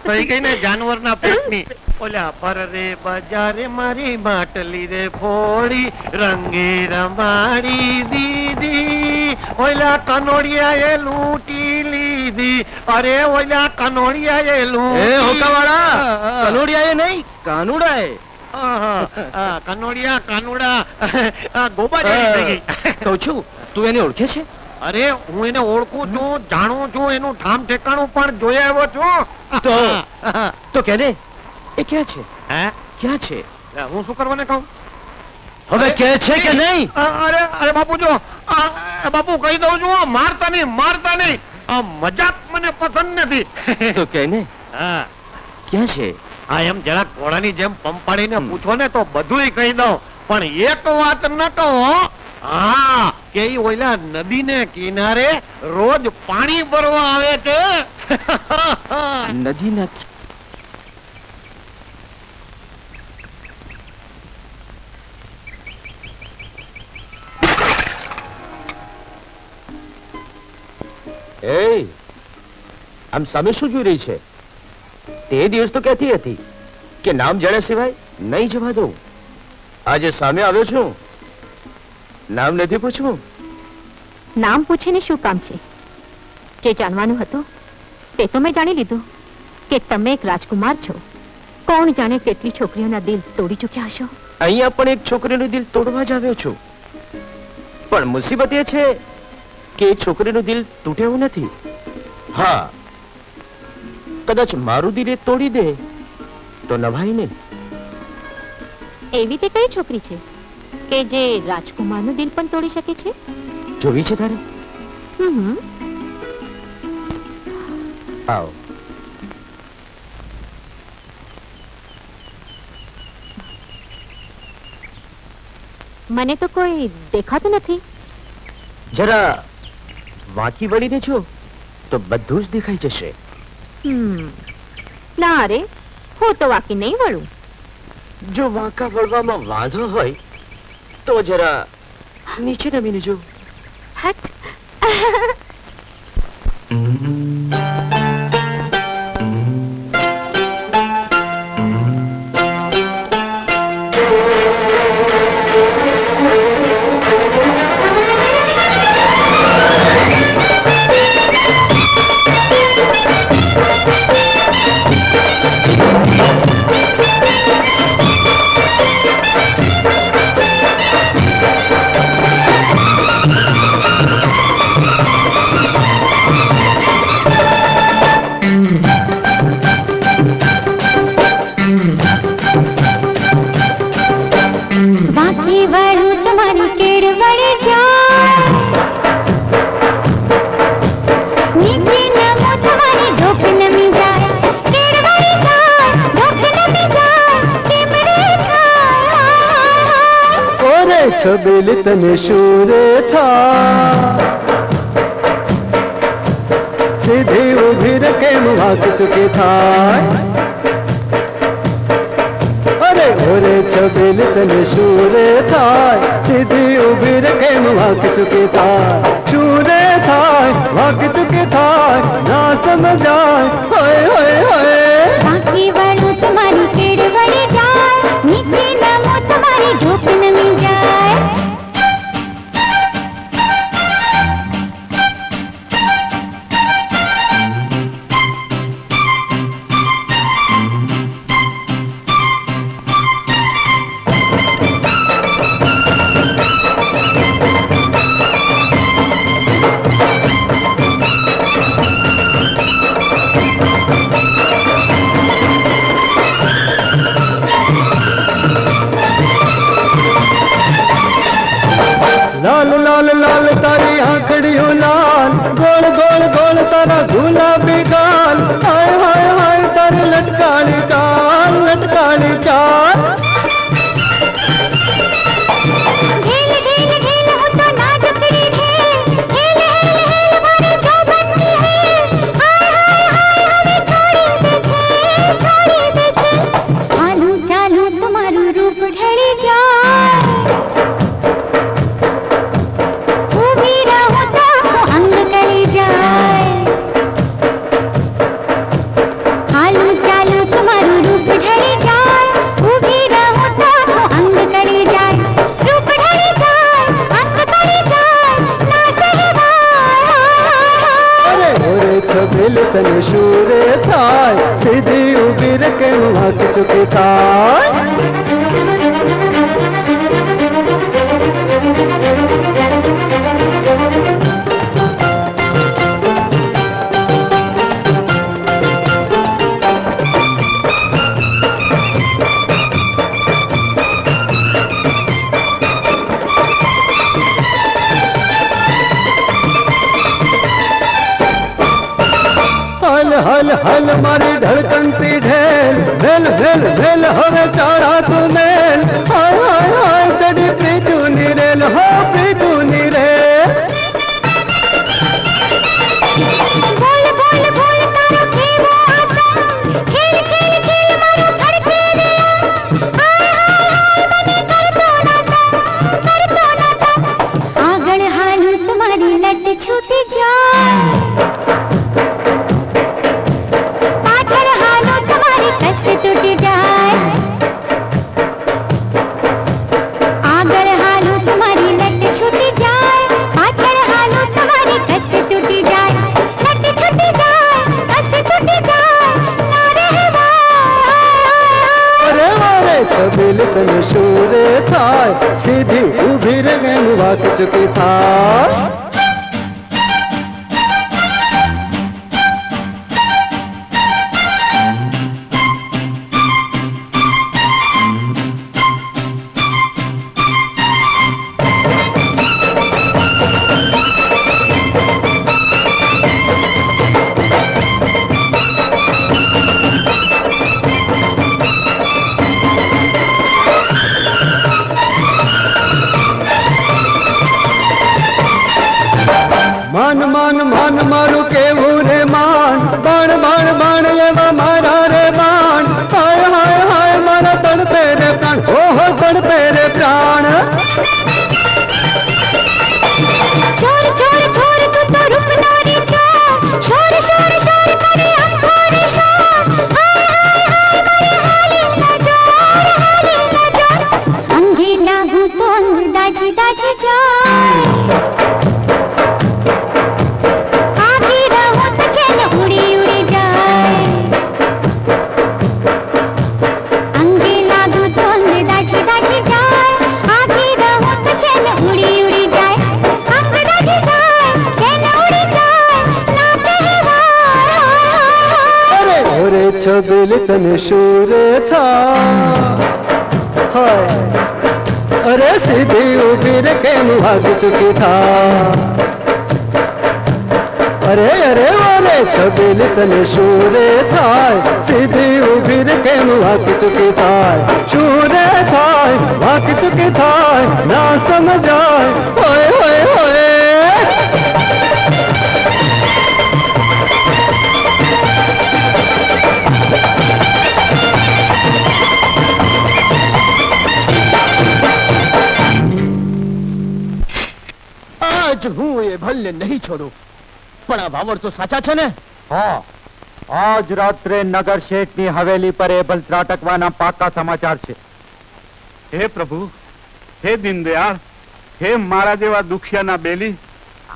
થઈ ગઈ ને જાનવરના પેટની. ઓલા પર રે બજારે મારી માટલી રે ફોડી, રંગે રમાડી દીધી, ઓલા કનોડિયા એ લૂંટી લીધી. અરે ઓલા કનોડિયા એ લૂંટી. હોકાવાળા, કનોડિયા એ નહીં, કાનુડા એ. કનોડિયા, કાનુડા, ગોબા જેવી થઈ ગઈ. કહું છું, તું એને ઓળખે છે? અરે હું એને ઓળખું છું, જાણું છું, એનું ઠામ ઠેકાણું પણ જોઈ આવ્યો છું. તો તો કહે દે, એ ક્યાં છે? હે, ક્યાં છે? હું શું કરવાને કહું? હવે કહે છે કે નહીં? અરે અરે બાપુ, જો બાપુ કહી દઉં છું, મારતા નહીં, મારતા નહીં. આ મજાક મને પસંદ નથી. તો કહે ને. હા, ક્યાં છે? હા, એમ જરા ઘોડાની જેમ પંપાડીને પૂછો ને તો બધું કહી દઉં, પણ એક વાત ન કહો. હા, કે ઓલા નદીને કિનારે રોજ પાણી ભરવા આવે છે. નદીના એ આમ સામે શું જોઈ રહી છે? તે દિવસ તો કહેતી હતી के नाम जाने सिवाय नहीं जवा दो। आज सामे आव्यो छू, नाम नहीं पूछू। नाम पूछीने शुं काम छे? जे जानवानुं हतुं ते तो मैं जाणी लीधुं के तमे एक राजकुमार छो। कोण जाने केटली छोकरीओना दिल तोड़ी चुक्या हशो। अहींया पण एक छोकरीनुं दिल तोड़वा ज आव्यो छो, पण मुसीबत ए छे के छोकरीनुं दिल तूटेवुं नथी। हाँ, कदाच मारुं दिल तोड़ी दे तो नवाई ने। एवी ते कई छोकरी छे के जे राजकुमारनुं दिल पण तोड़ी शके छे? जोवी छे तारे? हम्म। आओ। मने तो कोई देखा तो नहीं। जरा वाकी वड़ी ने जो तो बद्धूज दिखाई जशे। हम्म। ना रे, हो तो वाकी नहीं वड़ू। जो वाका वड़वा में वांधो होय तो जरा नीचे नमी ने जो। हट। छबेल तने शूरे था, सीधे उभी रखे मुहाक चुके था। अरे ओरे छबेल तने शूरे था, सीधे उभी रखे मुहाक चुके था। शूरे था वाक चुके था, ना समझाए होए होए होए। बाकी वालों तुम्हारी केड़ बड़े जाए, नीचे ना मो तुम्हारी झोंक न मिल जाए। पाछड़ हालो तुम्हारी कससे टूट जाए। चुकी थी उभी रह वाक चुकी था। मान मान मान मारू केवू रे मान, बाण बाण बाण एवा मारा रे बाण। हाय हाय हाय मारा तड़पे रे प्राण, ओ हो तड़पे रे प्राण। छोर छोर छोर तू तो रूप नारी छा, छोर छोर छोर करे अंधारी छा। हाय हाय हाय मारे हाली ना जा, हाली ना जा। अंधी ना हूं तो अंधा जी दाजी जा। छबिल तने शूर था, हाय अरे सीधी उबिर के भाग चुकी था। अरे अरे वाले छबिल तने शूर था, सीधी उबिर के भाग चुकी था। शूर था भाग चुकी था ना समझाए, होए होए होए। हूँ ये भल्ले नहीं छोड़ू, पण वावर तो साचा छे ने। हाँ, आज रात्रे नगर शेठनी हवेली पर ए भल त्राटकवाना पाका समाचार छे। हे प्रभु, हे दीनदयाल, हे मारा जेवा दुखियाना बेली,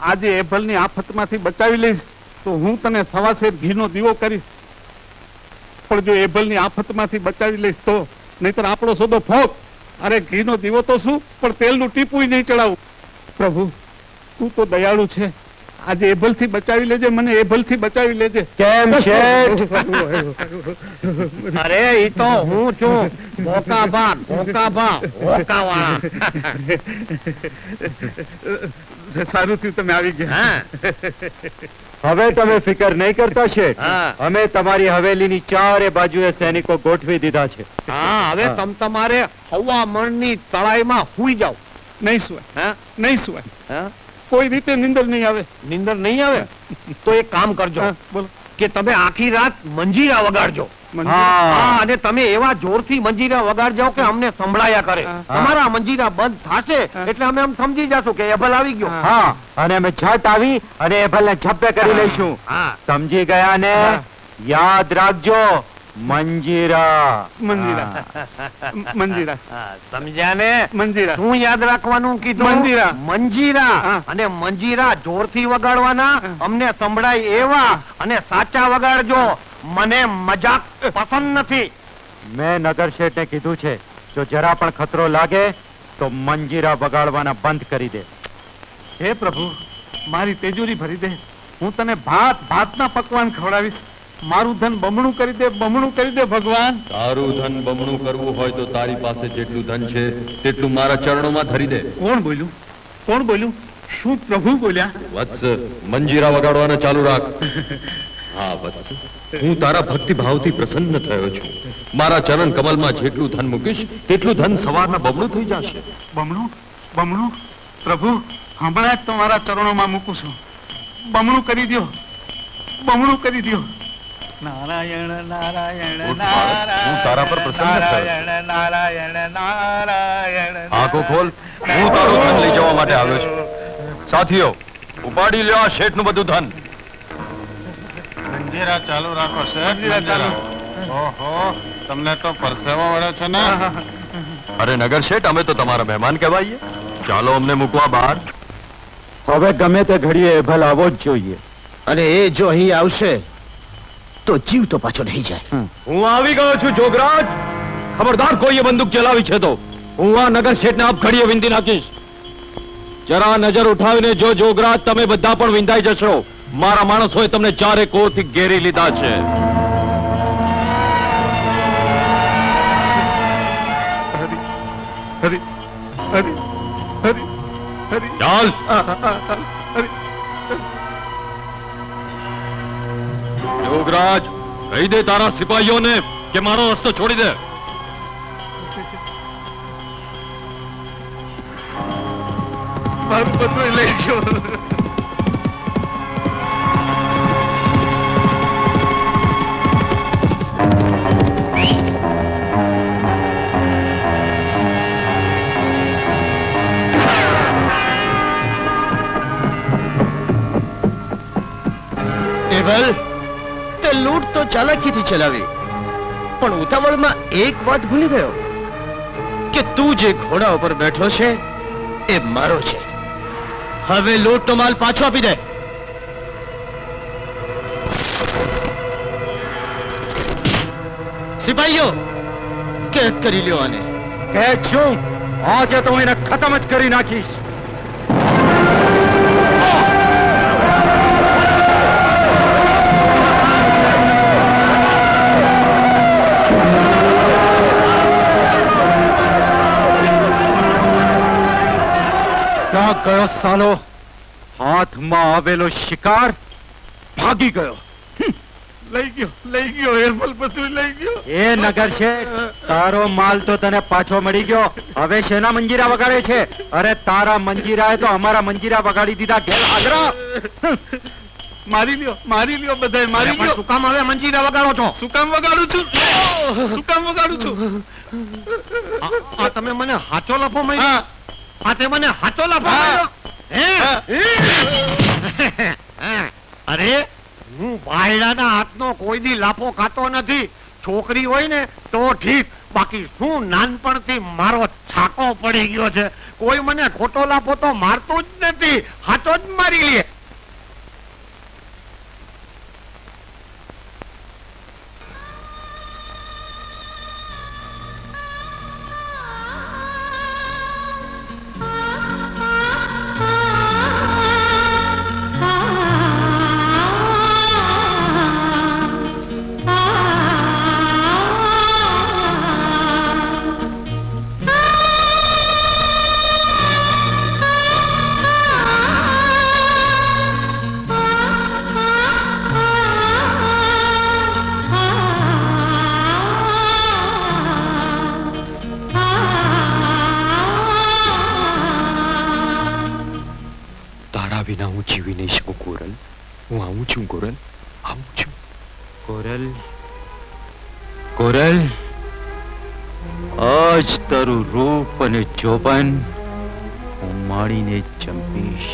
आज ए भलनी आफतमांथी बचावी लईश तो हूँ तने सवा से घीनो दीवो करीश। पण जो ए भलनी आफतमांथी बचावी लईश तो, नहीतर आपणो सोदो फोक। अरे घीनो दीवो तो शुं, पण तेलनुं टीपुंय नहीं चढ़ावुं। प्रभु तू तो दयालु छे, आज एबल थी बचावी लेजे, मने एबल थी बचावी लेजे। केम शेठ? अरे ई तो हूं छू, भोकाबा भोकाबा भोकावाळा। सारू थी तमे आवी गया। हवे तमे फिकर नहीं करता शेठ, हमें तमारी हवेली नी चारे बाजुए सैनिको गोठवी दीधा छे। हां हवे तम तमारे हवा मणनी तळाई मां हुई जाओ। नहीं सुवे, हां नहीं सुवे, हां कोई रीते निंदर नहीं आवे। निंदर नहीं आवे तो एक काम करजो। हाँ, बोलो के तमे आखी रात मंजीरा वगाड़जो। हां अने तमे एवा जोरथी मंजीरा वगाड़जो के हमने संभळाया करे। तमारा मंजीरा बंद थाशे એટલે અમે આમ સમજી જાશું કે એબલ આવી ગયો। હા અને અમે છટ આવી અને એબલને છપ્પે કરી લેશું। હા સમજી ગયા ને? યાદ રાખજો मंजीरा मंजीरा मंजीरा। समझा ने? मंजीरा तू याद रखवानू कीधुं। मंजीरा मंजीरा अने मंजीरा जोरथी वगाड़वाना, हमने संभळाय एवा अने साचा वगाड़जो। मने मजाक पसंद नथी। मैं नगर शेठ ने कीधुं छे जो जरा पण खतरो लागे तो मंजीरा वगाड़वाना बंद करी दे। हे प्रभु मारी तेजूरी भरी दे, हूँ तने भात भातना पकवान खवड़ावीश। मारू धन बमणू करी दे, बमणू करी दे भगवान। तारू धन बमणू करवू होय तो तारी पासे जेटलू धन छे तेटलू मारा चरणों में धरी दे। कौन बोल्यू? कौन बोल्यू? शू प्रभु बोल्या? वत्स मंजीरा वगाड़वाना चालू राख। हाँ वत्स, हूँ तारा भक्ति भाव थी प्रसन्न थयो छू। मारा चरण कमल में जेटलू धन मूकीश तेटलू धन सवारना बमणू थई जाशे। बमणू? बमणू? प्रभु हमणा ज तमारा चरणों में मूकू छू। बमणू करी दियो, बमणू करी दियो। नारायण नारायण नारायण, तारा पर प्रसन्न नारायण नारायण नारायण। आंखों खोल, हूँ तारू धन लई जवा माटे आव्यो छुं। साथीओ उपाड़ी लो आ शेठनुं बधुं धन। मंजीरा चालू राखो शेठ, मंजीरा चालू। ओहो तमने तो परसेवा वळे छे ने। अरे नगर शेठ अमे तो तमारा मेहमान कहेवाईए, चालो अमने मूकवा बहार। हवे गमे ते घड़ीए एभल आवो ज जोईए, अने ए जो अहीं आवशे तो जीव तो पाछो नहीं जाए। हूँ आवी गयो छू जोगराज, खबरदार कोई ये बंदूक चलावी छे तो हूँ आ नगर शेठ ने आप घड़ीए विंदी नाखीश। जरा नजर उठावीने जो जोगरा तमे बधा पण विंदाई जशो। मारा माणसोए तमने चारे कोरथी घेरी लीधा छे। हरी हरी हरी हरी चाल। जोगराज कही दे तारा सिपाहियों ने कि मारो रस्तो छोड़ी दे। मारू बंदूक ले गयो। ते लूट तो चालाकी थी चलावी, पण उतावल में एक बात भूली गयो कि तू जे घोड़ा उपर बैठो छे ए मारो छे। हवे लूट तो माल पाछो आपी दे। सिपाहीओ कैद करी ल्यो आने। कैद छो आज तो एने खत्म ज करी नाखीश। गयो सालो हाथ में आवेलो शिकार भागी गयो। लई गयो लई गयो हेरफल पसरी लई गयो। ए नगर शेठ तारो माल तो तने पाछो मड़ी गयो। हवे शेना मंजीरा वगाड़े छे। अरे तारा मंजीरा है तो हमारा मंजीरा वगाड़ी दीदा घेर आगरा। मारी लियो मारी लियो बधाई मारी लियो। सुकाम हवे मंजीरा वगाड़ो छो? सुकाम वगाड़ू छु सुकाम वगाड़ू छु। आ तमे मने हाचो लफो मई आते मने हाथों लपा। अरे हूँ बायड़ा ना हाथ नो कोई दी लापो खातो नथी। छोकरी होय ने तो ठीक, बाकी शू नानपणथी मारो छाको पड़ी गयो छे। कोई मने खोटो लापो तो मारतो ज नथी, हाथों ज मारी लिए। जोबन उमाड़ी ने चंपीश।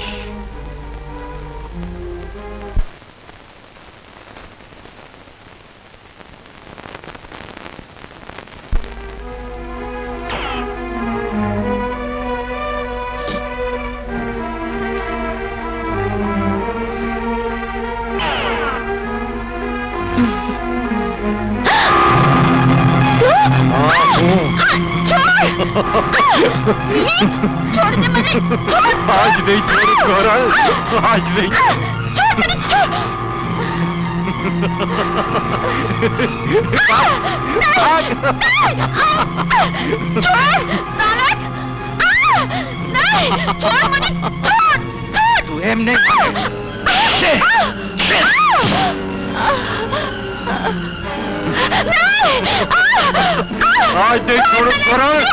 आज नहीं तू एम नहीं आज नहीं छोड़ छोड़।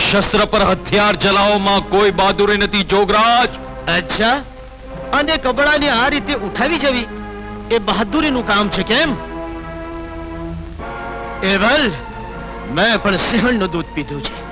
शस्त्र पर हथियार चलाओ मां कोई बहादुरी नहीं जोगराज। अच्छा अने कबड़ा ने आ रीते उठावी जवी ए बहादुरी नु काम छे केम? एवल मैं पण सिंहण नु दूध पीधुं छे।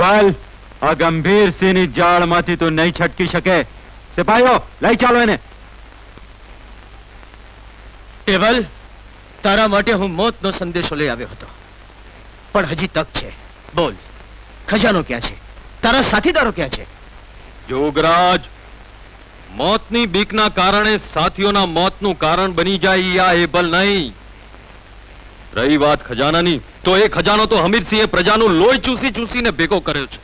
बाल आ गंभीर सिंह नी जाळ मांथी तो नहीं छटकी सके। सिपाहीओ लई चालो एने। एवल तारा माटे हूँ मौत नो संदेशो लई आव्यो हतो पण हजी तक छे। बोल खजानो क्यां छे? तारा साथीदारो क्यां छे? जोगराज मौत नी बीक ना कारणे साथियों ना मौत नु कारण बनी जाए या एबल नहीं। रही बात खजाना नी तो एक खजानो तो हमीर सिंह प्रजानु लोही चूसी चूसी ने भेगो कर्यो छे।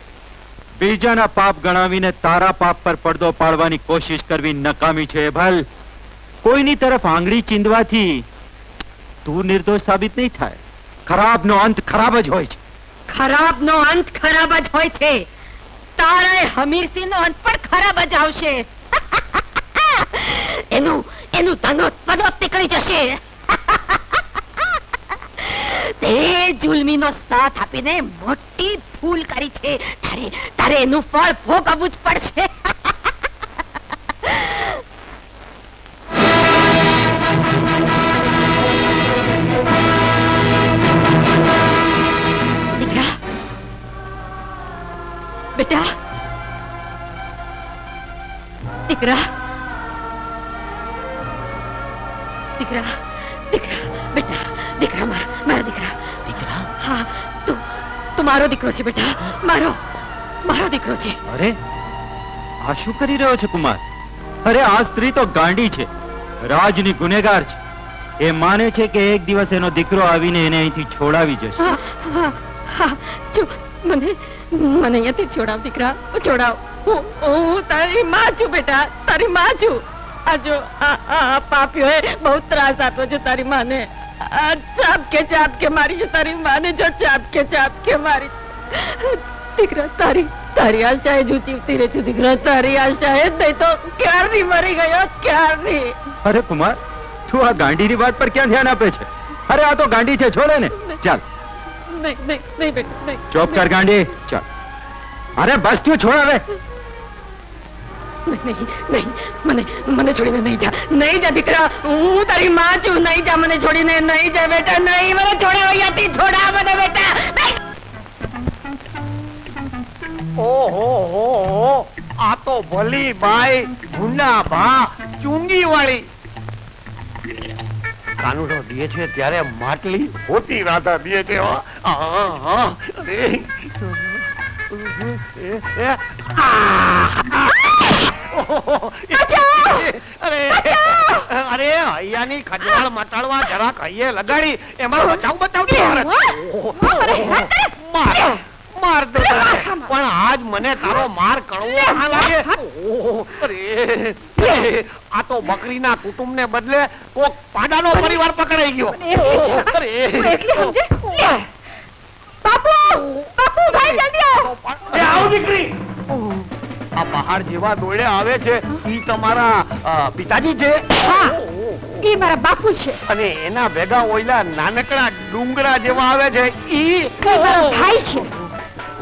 बीजाना पाप गणावीने तारा पाप पर पर्दो पाड़वानी कोशिश करवी नकामी छे। भल कोईनी तरफ आंगड़ी चींधवाथी तू निर्दोष साबित नहीं थाय। खराब नो अंत खराब ज होय छे। खराब नो अंत खराब ज होय छे। ताराए हमीर सिंह नो अंत पण खराब ज आवशे। एनु एनु तनो पदो निकली जशे। जुलमी नो साथ आपीने मोटी भूल करी छे। तारे तारे एनु फळ भोगवुं ज पड़शे। दीकरा बेटा दीकरा दीकरा दीकरा बेटा दीकरा मारा मारा दीकरा दीकरा। हाँ तू तू मारो दीकरो छे बेटा। मारो मारो दीकरो छे। अरे आ शू करी रह्यो छे कुमार? अरे आ स्त्री तो गांडी छे। राजनी गुनेगार छे। ए माने छे के एक दिवस एनो दीकरो आवीने एने अहींथी छोडावी जशे। हाँ हाँ हाँ चुप मने मने अहींथी छोडाव दीकरा छोडाव। ओ ओ तारी मां छू बेटा तारी मां छू। आजो आ आ पापियो है बहुत त्रास आपो जो तारी मां ने चाप के चाप के मारी। तारी मां ने जो चाप के चाप के मारी। દીકરા તારી તારી આશાએ જો જીવતી રહે છે દીકરા તારી આશાએ તે તો ક્યારની મરી ગયો ક્યારની। અરે કુમાર તું આ ગાંડીની વાત પર ક્યાં ધ્યાન આપે છે? અરે આ તો ગાંડી છે છોડે ને ચાલ। નહીં નહીં નહીં બેટા નહીં ચૂપ કર ગાંડી ચાલ। અરે બસ તું છોડ હવે। નહીં નહીં મને મને છોડીને નહીં જા નહીં જા દીકરા હું તારી માં છું નહીં જા મને છોડીને નહીં જા બેટા નહીં મને છોડે અહીંયાથી છોડા મને બેટા। ओहो हो आ तो भली भाई गुना भा चूंगी वाली कानूडो दिए छे त्यारे માટલી होती राधा दिए छे। हां हां अरे बचाओ अरे अरे यानी खजवाल मटाड़वा जरा कहिए लगाड़ी एमा बचाओ बचाओ अरे मार मार दो पण आज मने तारो मार कड़वो ना लागे। अरे आ तो बकरीना कुटुंब ने बदले कोक पाडानो परिवार पकड़ाई गयो। अरे એટલે સમજે બાપુ બાપુ ભાઈ જલ્દી આવો એ આવો દીકરી આ બહાર જેવા દોડે આવે છે ઈ તમારા પિતાજી છે? હા ઈ મારા બાપુ છે અને એના ભેગા ઓયલા નાનકડા ડુંગરા જેવા આવે છે ઈ મારા ભાઈ છે।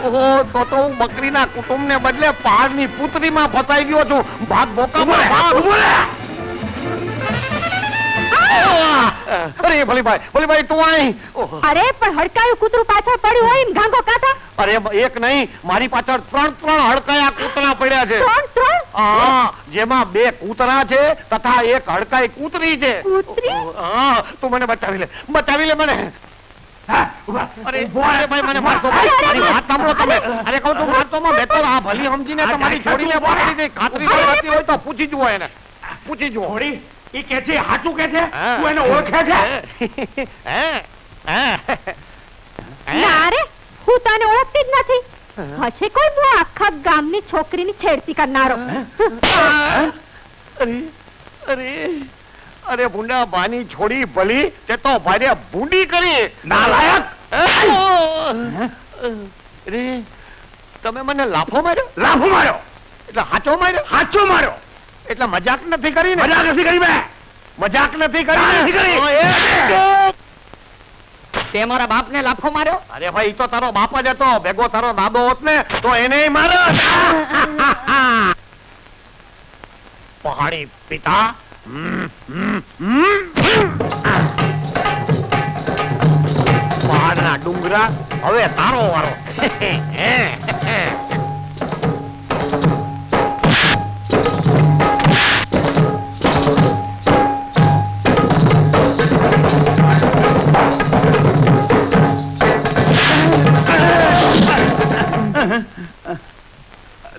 ओहो तो तो बकरी ना कुटुंब ने बदले पहाड़नी पुत्री मां फसाई गयो छो भाग बोका मां भाग बोले। अरे भली भाई भली भाई तू आई। अरे पर हड़कायो कुतरू पाछळ पड्यो होय घांगो काटा। अरे एक नहीं मारी पाछळ त्रण त्रण हड़काया कूतरा पड्या छे। त्रण त्रण हां जेमा बे कूतरा छे तथा एक हड़काई कूतरी छे। कूतरी हां तू मने बचावी ले बचावी ले मने। हां अरे अरे भाई मैंने मार दो भाई हाथ थांबो तमे। अरे कहू तू मारतो म बेतो आ भली समझीने तुम्हारी छोड़ी ने बोली दे खातरी करती हो तो पूछी जुओ एने पूछी जुओ होड़ी ई के छे हाचू के छे तू एने ओळखे छे? हां हां ना रे हूं तने ओळखती ज नथी हशे कोई मो आखा गाम नी छोकरी नी छेड़ती करनारो। अरे अरे अरे बुंडा बानी छोड़ी भली ते तो भारे बूंडी करी नालायक। अरे तमे मने लाफो मार्यो लाफो मार्यो એટલે હાચો માર્યો હાચો માર્યો એટલે મજાક નથી કરી ને મજાક નથી કરી બે મજાક નથી કરી નથી કરી તે મારા બાપને લાફો માર્યો। અરે ભાઈ ઈ તો તારો બાપ જ હતો ભેગો તારો દાદો હોત ને તો એનેય માર્યો પહાડી પિતા। हम्म हम्म हम्म पहाड़ना डूंगरा हवे तारो वारो।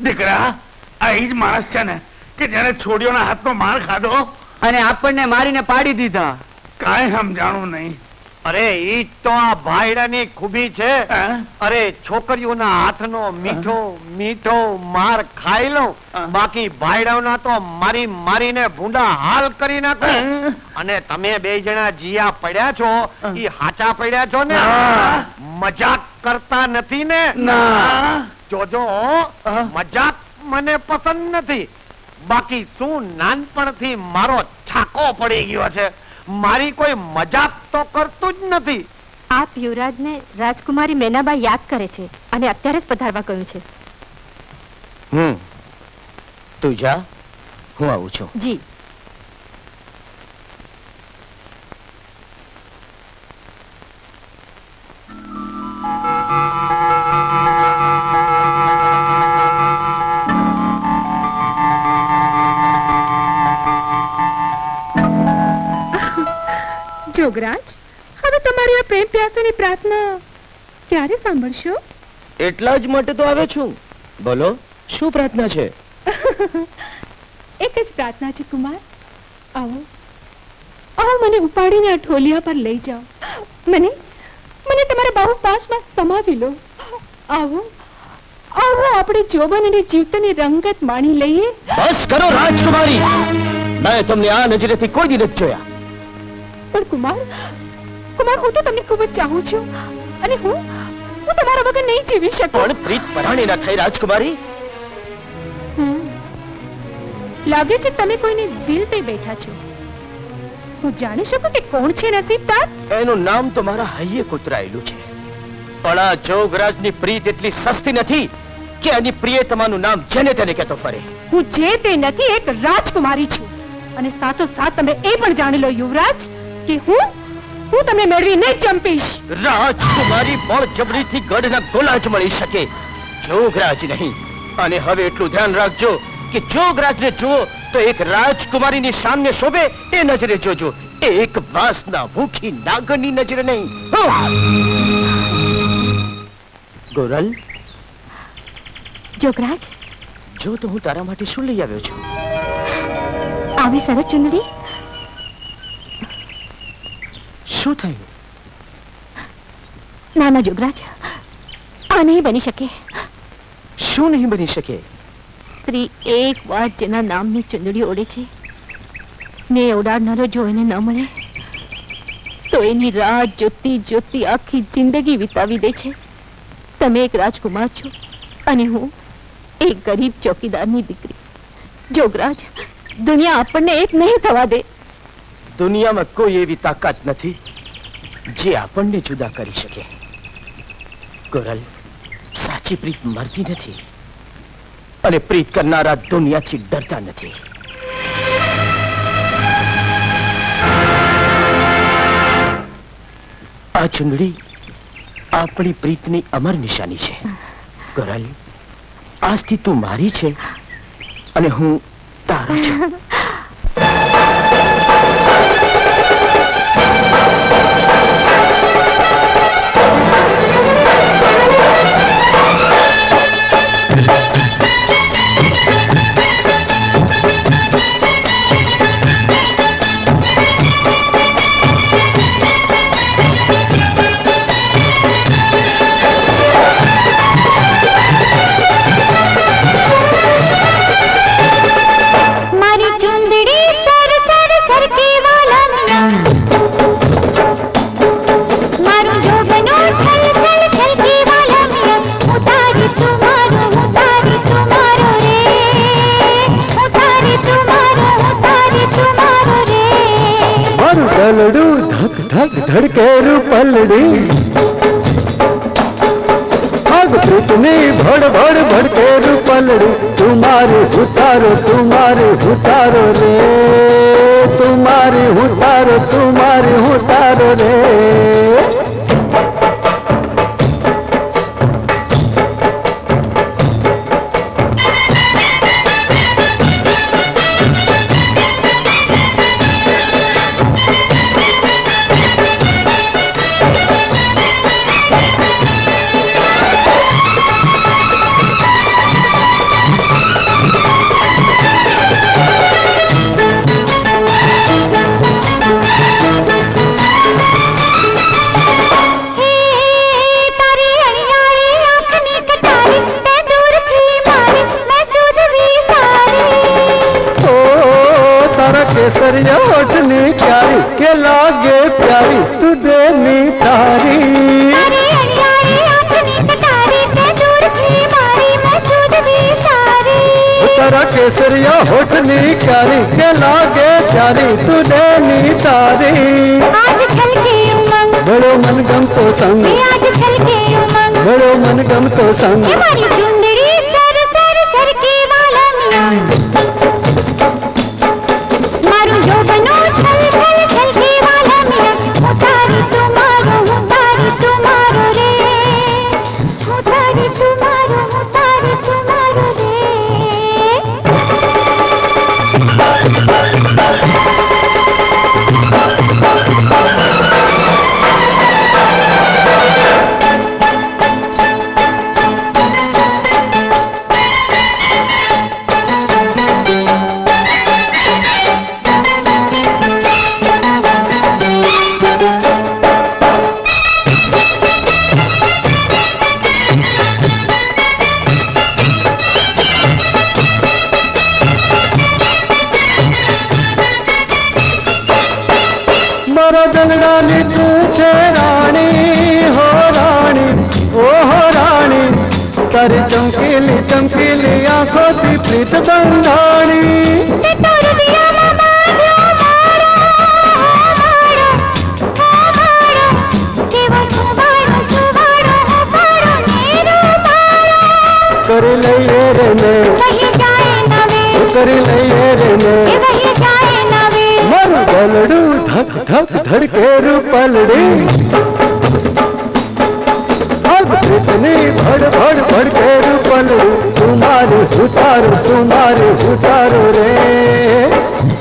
दीकरा आई मानस छे ने કે જેને છોડ્યોના હાથનો માર ખાધો અને આપણને મારીને પાડી દીધા કાઈ સમજાણું નહીં। અરે ઈ તો આ ભાઈડાની ખૂબી છે। અરે છોકરીઓના હાથનો મીઠો મીઠો માર ખાઈ લો બાકી ભાઈડાઓના તો મારી મારીને ભૂંડા હાલ કરી નાખો। અને તમે બે જણા જીયા પડ્યા છો ઈ હાચા પડ્યા છો ને મજાક કરતા નથી ને? ના જોજો મજાક મને પસંદ નથી बाकी शू नानपणथी मारो छाको पड़ी गयो छे मारी कोई मजाक तो करतुं ज नथी। आप युवराज ने राजकुमारी मेनाबा याद करे छे अने अत्यारे ज पधारवा कह्युं छे। हम्म तू जा हूँ आऊँ छुं। जी जोगराज हवे तमारी आ प्रेम प्यासानी प्रार्थना क्यारे सांभळशो? एटला ज माटे तो आव्यो छुं। बोलो शुं प्रार्थना छे? एक ज प्रार्थना छे कुमार आवो आओ मने उपाडीने आ ठोलिया पर लई जाओ मने मने तमारा बाहु पाशमां समावी लो। आवो आवो आपणे जोवन अने जीवतनी रंगत माणी लईए। बस करो राजकुमारी मैं तमने आ नजरेथी कोई दी नथी जोया। कुमार कुमार हूँ तो तमने खूब चाहूँ छूँ। હું તમારા વગર નહીં જીવી શકું। પણ પ્રીત પરાણી ના થઈ રાજકુમારી। લાગે છે તમે કોઈને દિલ પે બેઠા છો। હું જાણી શકું કે કોણ છે નસીબદાર? એનું નામ તો મારા હૈયે કોતરાયેલું છે, પણ આ જોગરાજની પ્રીત એટલી સસ્તી નથી કે આની પ્રિયતમાનું નામ જેને તેને કહેતો ફરે। હું જે તે નથી, એક રાજકુમારી છું। અને સાથો સાથ તમે એ પણ જાણી લો યુવરાજ કે હું હું તમને મેળવી નહીં ચંપીશ। રાજકુમારી બળજબરીથી ગઢના ગોલા જ મળી શકે, જોગરાજ નહીં। અને હવે એટલું ધ્યાન રાખજો કે જોગરાજને જુઓ તો એક રાજકુમારીની સામે શોભે તે નજરે જોજો, એક વાસના ભૂખી નાગરની નજરે નહીં। ગોરલ જોગરાજ, જો તો હું તારા માટે શું લઈ આવ્યો છું? આવી સરસ ચૂંદડી। શું થયું? ના ના જોગરાજ, આ નહીં બની શકે। શું નહીં બની શકે? સ્ત્રી એક વાર જેના નામની ચૂંદડી ઓડે છે ને ઓડાડનારો જો એને ન મળે તો એની રાહ જોતી જોતી આખી જિંદગી વિતાવી દે છે। તમે એક રાજકુમાર છો અને હું એક ગરીબ ચોકીદારની દીકરી। જોગરાજ, दुनिया आपने एक नहीं थवा दे। दुनिया में कोई एवी ताकत नहीं जे आपने जुदा करी सके। गोरल, साची प्रीत मरती नहीं और प्रीत करनारा दुनिया थी डरता नहीं। आ चूंदड़ी अपनी प्रीत नी अमर निशानी है। गोरल, आज थी तू मारी है और हूँ તારા છે। धक धक धड़के रू पलड़ी आग प्रीतनी भड़ भड़ भड़के रू पलड़ी। तुम्हारी उतारो तुम्हारी उतारो रे, तुम्हारी उतारो तुम्हारी उतारो रे। केसरिया होठनी क्यारी के लागे प्यारी तुझे नी तारी। आज छल के उमंग बड़ो मन गम तो संग, आज छल के उमंग बड़ो मन गम तो संग। हमारी चुंदड़ी सर सर सर की वाला मिया मारू जो बनो छल छल छल की वाला मिया। उतारी तुम्हारो उतारी तुम्हारो रे, उतारी तुम्हारो उतारी तुम्हारो रे। ललित बंधाणी कर लइए रे में वही जाए नवे कर लइए रे में वही जाए नवे मन गलडू धक धक धड़के रू पलड़ी अब कितनी भड़ भड़ भड़के रू पलड़ी तुम्हारी उतार तुम्हारी उतार रे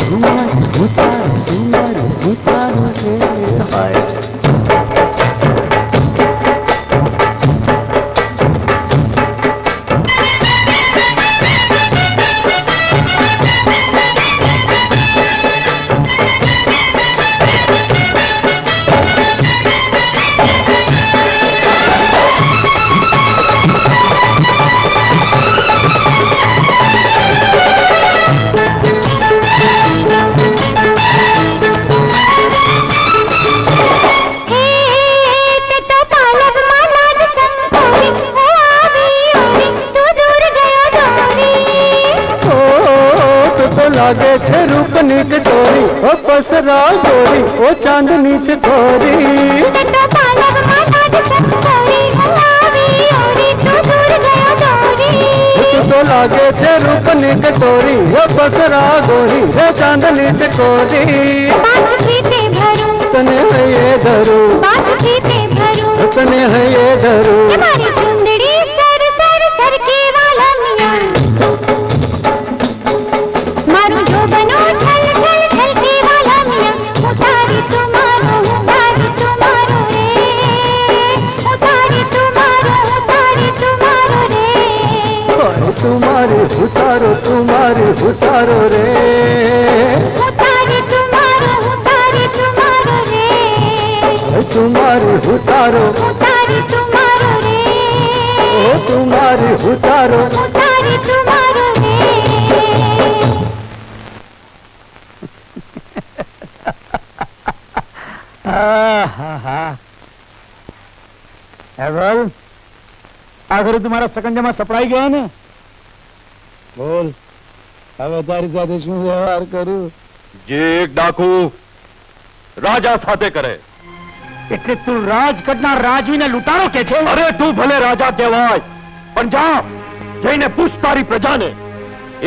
तुम्हारी उतार तुम्हारी उतार रे हाय पसरा गोरी ओ चांदनी चकोरी तो पालव माता सब गोरी लावी ओरी तू दूर गया गोरी तू तो लागे छे रूपनी कटोरी ओ पसरा गोरी रे चांदनी चकोरी बात खीते भरू तने है ये धरू बात खीते भरू तने है ये धरू तुम्हारी चुंदड़ी सर सर सर की वाला मियां मारू जो बनो तुम्हारे उतारो तुम्हारे उतारो रे उतारे तुम्हारे उतारे तुम्हारो रे तुम्हारे उतारो उतारे तुम्हारो रे ओ तुम्हारे उतारो उतारे तुम्हारो रे हा हा हा एवल अगर तुम्हारा सकंजा में सपड़ाई गया ना बोल हवे तारी साथे शुं व्यवहार करू जे एक डाकू राजा साथे करे એટલે તું રાજગઢના રાજવીને લૂંટારો કે છે અરે તું ભલે રાજા કહેવાય પણ જા જઈને પૂછ તારી પ્રજાને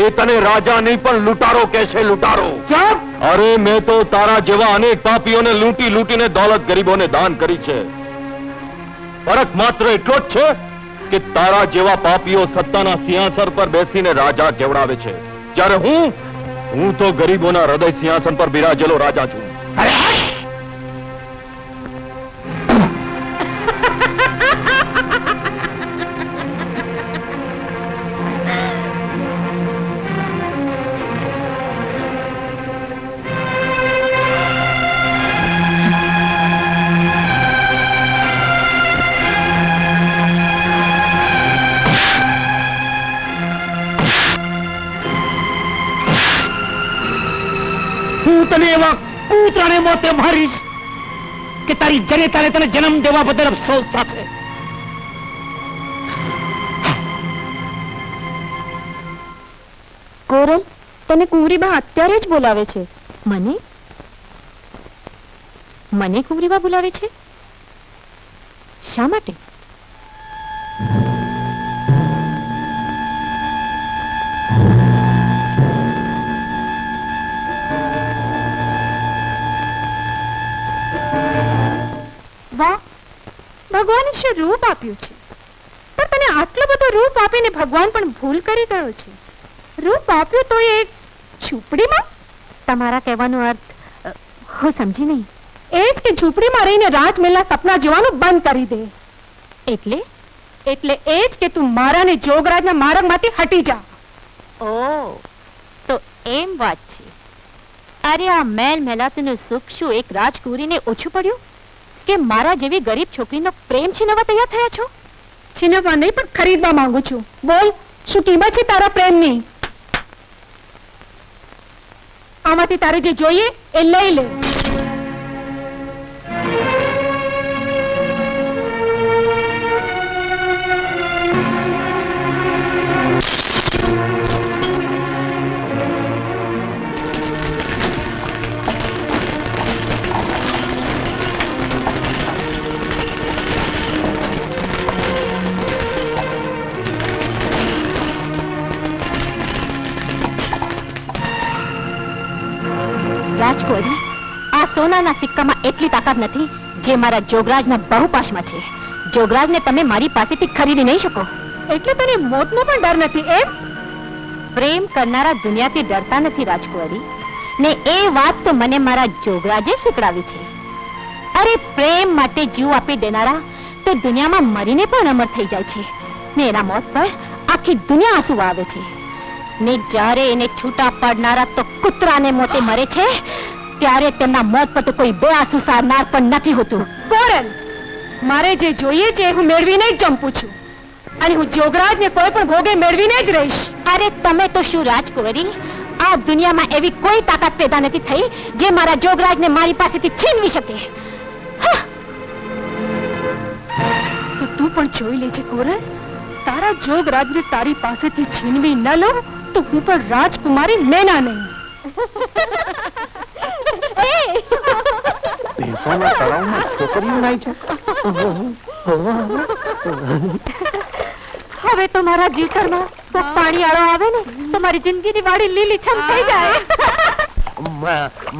એ તને રાજા નહીં પણ લૂંટારો કે છે લૂંટારો ચપ અરે મેં તો તારા જેવા અનેક પાપીઓને લૂંટી લૂંટીને દોલત ગરીબોને દાન કરી છે ફરક માત્ર એટલો જ છે कि तारा जेवा पापीओ सत्ताना सिंहासन पर बेसीने राजा केवड़ावे छे जारे हूँ हूँ तो गरीबोना हृदय सिंहासन पर बिराजेलो राजा छूं के तारी जनेता ने तने जन्म देवा बदल अफसोस था छे कोरल तने कुंवरीबा अत्यारे ज बोलावे छे मने मने कुंवरीबा बोलावे छे शा माटे भगवान शो रूप आप्यु छे पर तने आटलो बधो रूप आपीने भगवान पण भूल करी गयो छे रूप आप्यु तो एक झूंपड़ी में तमारा कहेवानो अर्थ हो समझी नहीं एज के झूंपड़ी में रहीने राजमहलना सपना जीवानो बंद करी दे એટલે એટલે એજ કે તું મારા ને જોગરાજના માર્ગમાંથી હટી જા ઓ તો એમ વાત છે અરે આ મેલ મેલાતનું સુખ શું એક રાજકુરીને ઓછું પડ્યું के मारा जेवी गरीब छोकरी नो प्रेम छीनवा तैयार थया छो छीनवा नहीं पर खरीदवा मांगू छू बोल शु कीमत छे तारा प्रेम नी आमाथी तारे जे जोईए ए लई ले सोनाना सिक्का में एटली ताकत नथी जे मारा जोगराजना बहुपाश में छे। जोगराजने तमे मारी पासेथी खरीदी नहीं शको। एटले तने मोतनो पण डर नथी एम? प्रेम करनारा दुनियाथी डरता नथी राजकुंवरी ने ए वात तो मने मारा जोगराजे शीखवाड़ी छे। अरे प्रेम माटे जीव आपी देनारा तो दुनिया में मरीने पण अमर थई जाय छे ने एना मौत पर आखी दुनिया आंसू वावे छे ने जारे एने छूटा पड़नारा तो कुतरा ने मोते मरे छे त्यारे तेमना मौत पर तो कोई बे आंसू सारनार पण नथी होतुं। कोरन मारे जे जोईए छे हूँ मेळवीने ज जंपू छुं अने हूँ जोगराज ने कोई पण भोगे मेळवीने ज रहीश। अरे तमे तो शुं राजकुंवरी आ दुनिया में एवी कोई ताकत पैदा नथी थई जे मारा जोगराज ने मारी पासेथी छीनवी शके। हाँ। तो तू पण जोई लेजे कोरन तारा जोगराज ने तारी पासेथी छीनवी न लो तो हूँ पण राजकुमारी नैना नहीं। बेफाना तलाव में छोकरियों नहीं छे। अबे तुम्हारा जीकर में तो पानी आड़ो आवे ने तुम्हारी जिंदगी नी वाड़ी लीली छम थई जाए।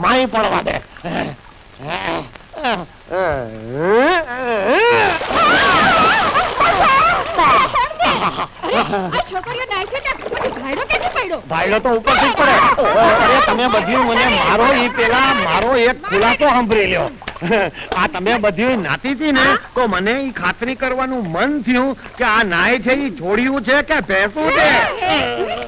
माई पड़वा दे। अरे छोकरियों नहीं छे ते भाईडो कैसे पड़ो? भाईडो तो ऊपर से पड़े। अरे तमे बधियो मने मारो ई पेला मारो एक खुला तो हमरी ल्यो। आ तमे बधियो नाती थी ने तो मने ई खातरी करवानु मन थियो के आ नाय छे ई छोड़ियो छे के भेसू छे।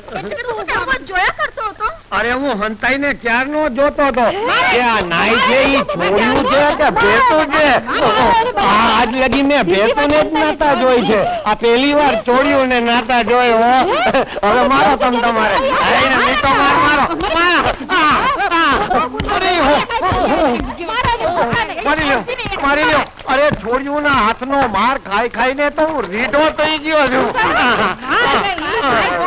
तू सब जोया करतो तो? अरे हूं हंताई ने क्यार नो जोतो तो के आ नाय छे ई छोड़ियो छे के भेसू छे। आज लगी मैं भेसू ने नाता जोई छे आ पहली बार छोड़ियो ने नाता जोई हो। अरे मारो तुम तुम्हारे अरे ना नहीं तो मार मारो मारो आ आ अरे हो मारी लो मारी लो। अरे छोड़ियो ना हाथ नो मार खाई खाई ने तो रीडो तो ही क्यों जो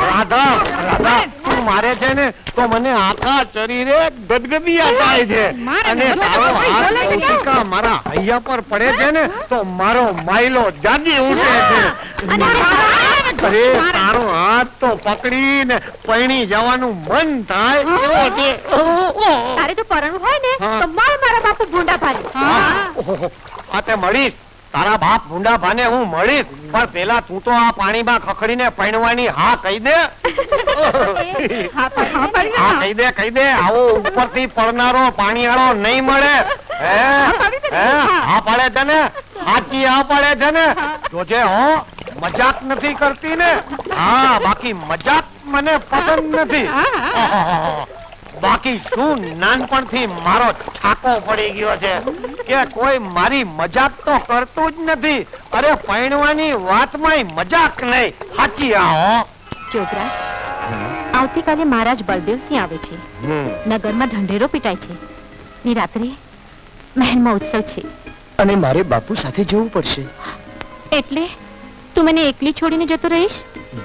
राधा राधा तू मारे छे ने तो मने आखा शरीरे गदगदी आता है जे अने तारो हाथ उठीका मारा हैया पर पड़े छे ने तो मारो माइलो जागी उठे छे। अरे तारो हाथ तो पकड़ी ने पैणी जावानु मन थाय एवो छे। तारे तो परनु होय ने तो मार मारा बापू भूंडा भाने। हां आते मळीस तारा बाप भूंडा भाने हूं मळीस पर पेला तू तो आ पाणी में खखड़ी ने पैणवानी हां कही दे। हां पर हां पर हां कही दे कही दे आओ ऊपर थी पड़नारो पाणी आलो नहीं मळे। हे हां पड़े तने हाची आ पड़े तने जोजे हो मजाक नहीं करती ने। हाँ बाकी मजाक मने पसंद नहीं। बाकी शू नानपण थी मारो छाको पड़ी गयो छे के कोई मारी मजाक तो करतू ज नहीं। अरे पैणवानी वात में मजाक नहीं हाची आओ। जोगराज आवती काले महाराज बलदेव सिंह आवे छे नगर में ढंढेरो पीटाय छे नी रात्रे महल में उत्सव छे अने मारे बापू साथे जवू पड़शे एटले तू मने एकली छोड़ीने जतो रहीश?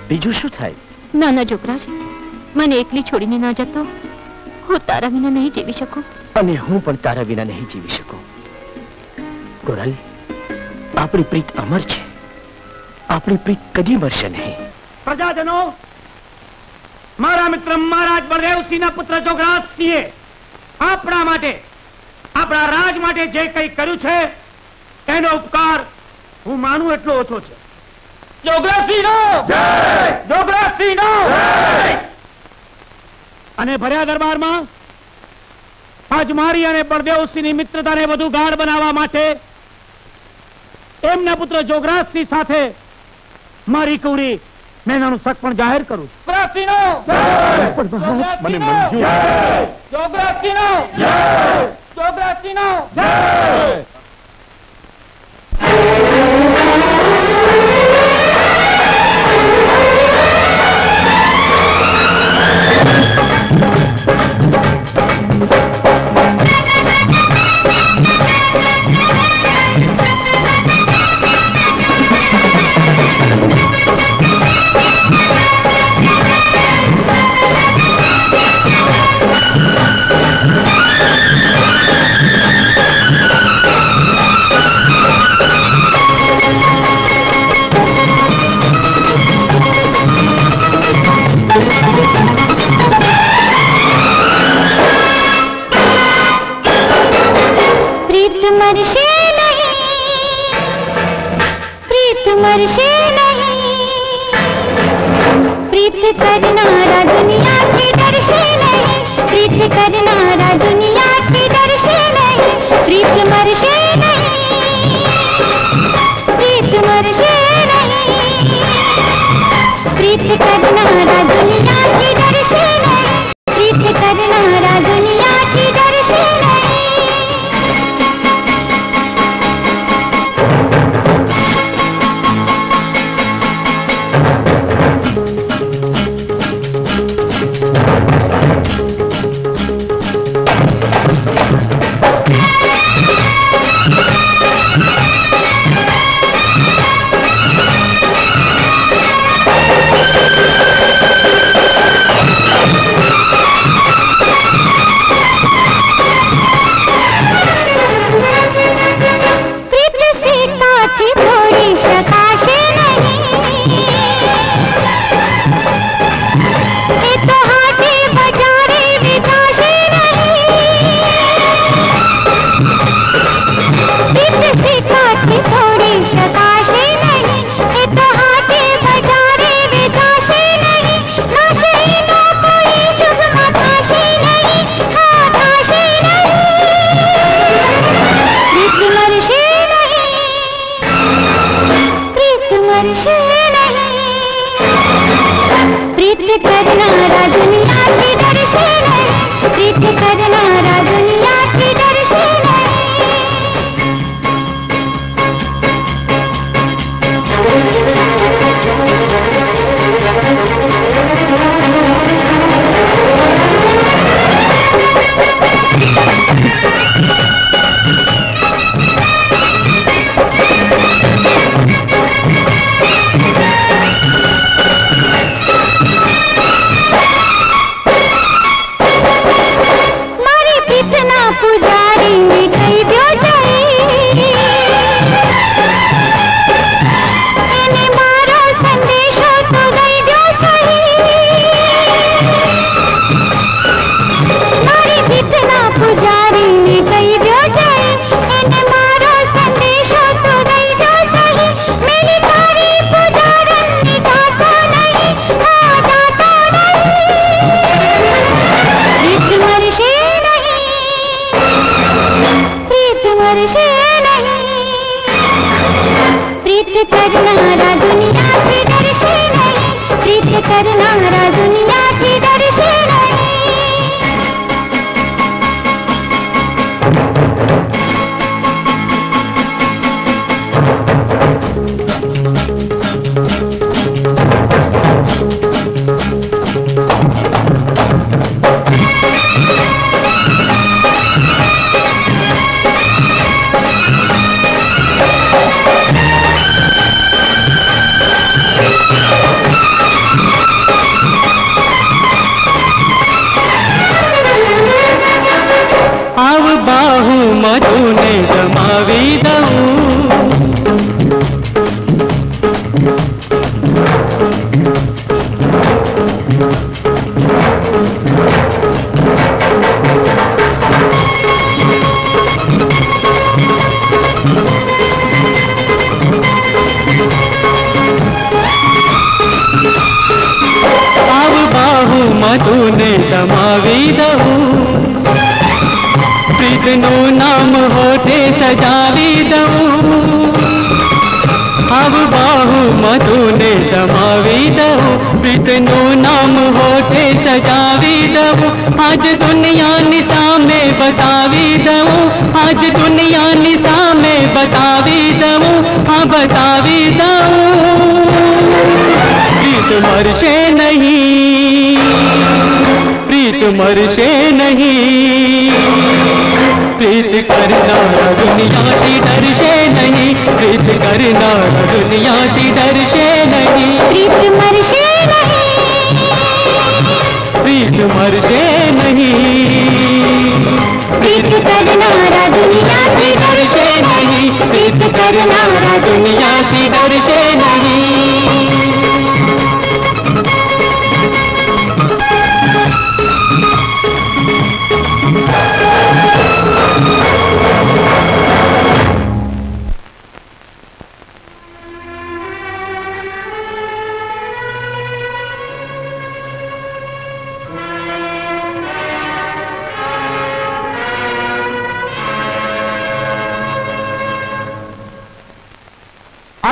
बीजू शुं थाय? ना ना जोगराज मने एकली छोड़ीने ना जतो हूँ तारा विना नहीं जीवी शकूं। अने हूँ पण तारा विना नहीं जीवी शकूं। कोराली आपणी प्रीत अमर छे आपणी प्रीत कदी मरशे नहीं। प्रजाजनो मारा मित्र महाराज बलदेव सिंहना पुत्र जोगराज सिंहे आपणा माटे आपणा राज माटे जे कंई कर्युं छे तेनो उपकार हूँ मानुं एटलो ओछो छे। जोगराज सिंह नो जय जोगराज सिंह नो जय। अने भर्या दरबार में आज मारी अने बलदेव सिंह मित्रता ने बधु गाढ़ बनावा माटे एमना पुत्र जोगराज सिंह साथे मारी कौरी मेनानु शक पण जाहिर करू। जोगराज सिंह नो जय मने मंजूर जय जोगराज सिंह नो जय जोगराज सिंह नो जय। खुशी नहीं, प्रीत करना रा दुनिया की डरशे नहीं, प्रीत करना रा दुनिया की डरशे नहीं, प्रीत मरशे नहीं, प्रीत मरशे नहीं, प्रीत करना रा दुनिया की डरशे नहीं, प्रीत करना रा दुनिया की डरशे नहीं।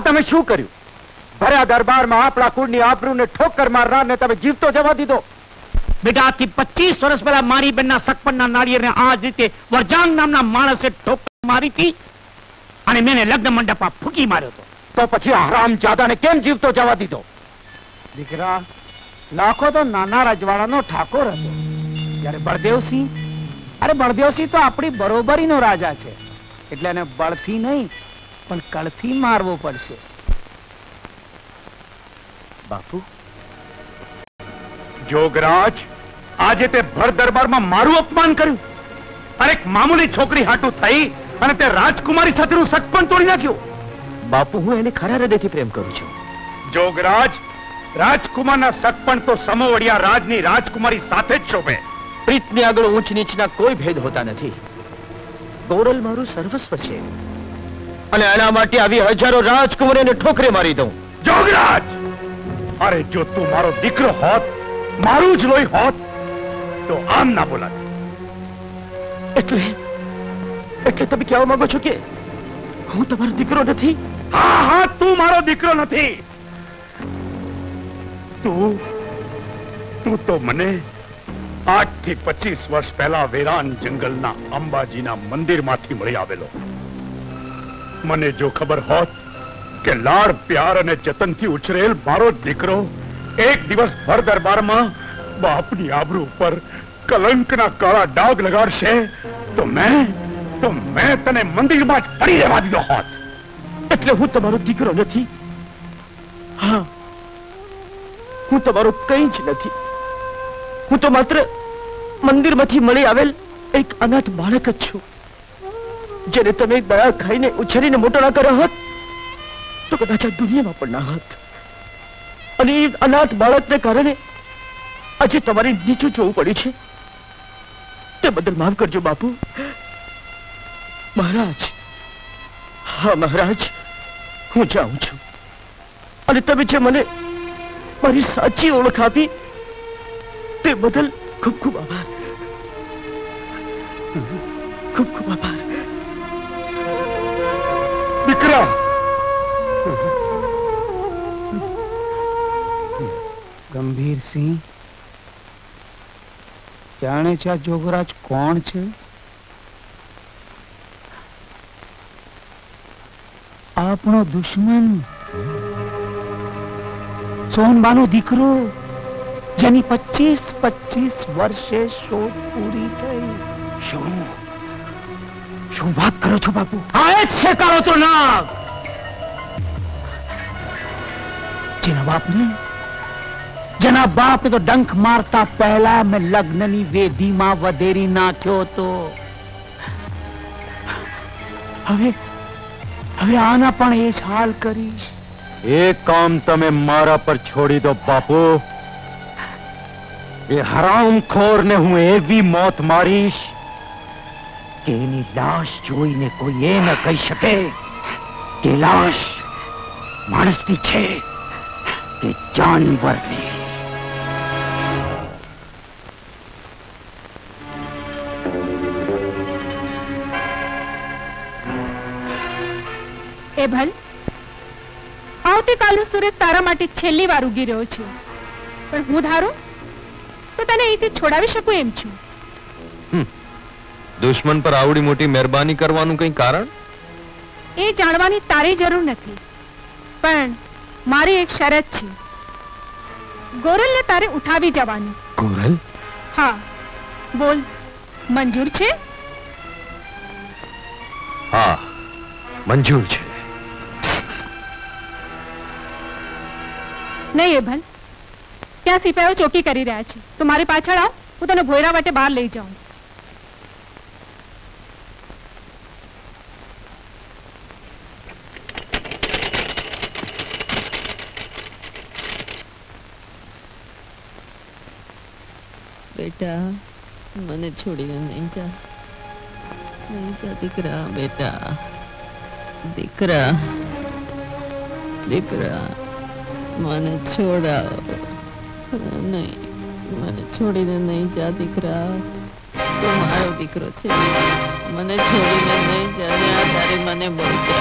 तमे शुं कर्युं? भर्या दरबार में आपड़ा कुळनी आपरूने ठोकर मारनारने तमे जीवतो जवा दीधो। बेटा थी पच्चीस वर्ष पहला मारी बेनना सकपणना नारियेरने आज रीते वरजांग नामना माणसे ठोकर मारी थी अने मेने लग्न मंडपमां फूकी मार्यो तो। तो पछी हरामजादाने केम जीवतो जवा दीधो? दीकरा लाखो तो नाना रजवाड़ानो ठाकोर हतो त्यारे बळदेवसिंह, अरे बळदेवसिंह तो आपणी बरोबरीनो राजा छे एटले एने बळथी नहीं पण कळथी मारवो पड़शे। बापू जोगराज आजे ते भर दरबार में मारू अपमान कर्युं अरे एक मामूली छोकरी हाटू थई अने ते राजकुमारी साथेनुं सकपण तोड़ी नाख्युं। बापू हूँ एने खरा हृदयथी प्रेम करूं छुं। जोगराज राजकुमारना सकपण तो समोवड़िया राजनी राजकुमारी साथे ज शोभे। प्रीतनी आगळ ऊंच नीचना कोई भेद होता नथी। गौरल मारू सर्वस्व छे अने एना माटे आवी हजारो राजकुमारीने ठोकरे मारी दऊं। जोगराज अरे जो तू मारो दीकरो होत मारू ज लोही होत तो आम ना बोला। एटले एटले तमे कहेवा मांगो छो के हूँ तमारो दीकरो नथी? हाँ हाँ तू मारो दीकरो नथी। तू तू तो मने आठ थी पच्चीस वर्ष पहला वेरान जंगल ना अंबाजी ना मंदिर माथी मळी आवेलो। मने जो खबर होत के लाड़ प्यार ने जतन थी उछरेल मारो दीकरो एक दिवस भर दरबार में बापनी आबरू पर कलंक ना काला डाग लगाड़शे तो मैं तो मैं तने मंदिर में पड़ी रहवा दीधो होत। एटले हूँ तमारो दीकरो नथी। हाँ हूँ तमारो कई ज नथी। हूँ तो मात्र मंदिर मांथी मळी आवेल एक अनाथ बाळक ज छुं जेने तमे दया खाईने उछरीने मोटो ना कर्यो होत तो कदाच दुनिया में पड़ना हाथ अने अनाथ बालक ने कारण आज तमारी नीचू जोवू पड़ी छे ते बदल माफ करजो बापू। महाराज हाँ महाराज हूँ जाऊँ छू अने तमे जे मने मारी साची ओळख आपी ते बदल खूब खूब आभार खूब खूब आभार। दीकरा गंभीर सिंह जाने छे जोगराज कौन छे? आपनो दुश्मन सोनबानो दीकरो जेनी पच्चीस पच्चीस वर्षे शोध पूरी थई। शुं शुं बात करो छो बापू? आए छे कारो तो नाग जेना बाप ने जेना बाप तो डंक मारता पहला मैं लग्ननी वेदी मां वधेरी नाख्यो तो हवे हवे आना पण ए ज हाल करीश। एक काम तमे मारा पर छोड़ी दो बापू। ए हरामखोर ने हूँ एवी मौत मारीश के एनी लाश जोईने कोई ए न कही शके के लाश माणसनी छे के जानवर ने। ए भल आवती काल सूरज तारा माटे छेल्ली वार उगी रह्यो छे पण हूँ धारू तो तने अहींथी छोडावी शकू एम छुं। दुश्मन पर आवड़ी मोटी मेहरबानी करवानुं कई कारण ए जाणवानी तारी जरूर नथी पण मारी एक शरत छे। गोरल ने तारे उठावी जवानी। गोरल? हाँ बोल मंजूर छे? हाँ मंजूर छे। नहीं भल क्या सिपाहीओ चौकी करी रहा छे तो मारी पाछळ आओ हूँ तने भोयरा वाटे बहार लई जाऊं। बेटा मने छोड़ी नहीं जा नहीं जा दीकरा बेटा दीकरा दीकरा मने छोड़ा नहीं मने छोड़ी नहीं जा दीकरा तू मारो दीकरो छे मने छोड़ी नहीं जा रे आ तारे मने बोलता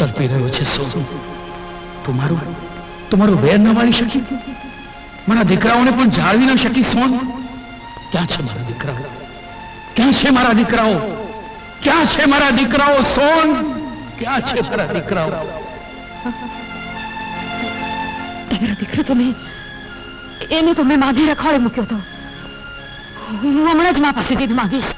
तड़पी रह्यो छे सोनू, तुम्हारू तुम्हारू वेर न वाली शकी, मना दीकराओने पण जाळवी न शकी सोनू। क्या छे मारा दीकराओ, क्या छे मारा दीकराओ, क्या छे मारा दीकराओ सोन, क्या छे मारा दीकराओ। तेरा दीकरो तो मैं एने तो मैं माधी रखवाड़े मूक्यो तो हूँ हमणा ज मां पासे जीद मांगीश।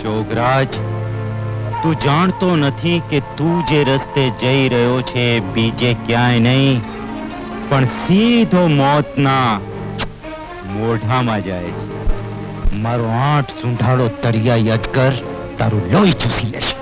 जोगराज, तू जानतो नथी के तू जे रस्ते जई रह्यो छे बीजे क्यांय नहीं पण सीधो मौतना मोढामां जाय छे। मारो आठ सूंढाड़ो तरियाई अजगर तारू लोही चूसी लेशे।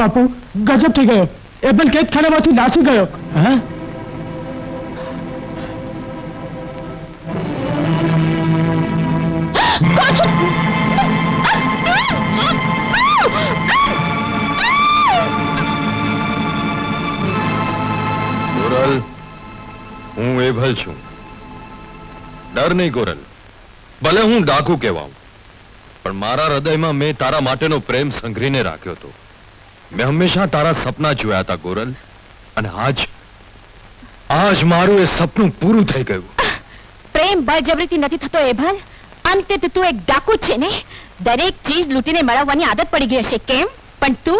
बापू गजब थी गयो, एबल केत खाना माथी नासी गयो। हाँ? गोरल, हूँ एबल छू, डर नहीं गोरल, भले हूँ डाकू कहवाऊं पर मारा हृदय में मैं तारा माटेनो प्रेम संघरी ने राख्यो तो। मैं हमेशा तारा सपना जुआ था गोरल, और आज आज मारू ये सपनू पूरू थई गयू। प्रेम बळजबरीथी नथी थतो एभल, अंते तू एक डाकू छे ने। दरेक चीज लूटीने मेळवવાની आदत पड़ी गई हशे केम पण तू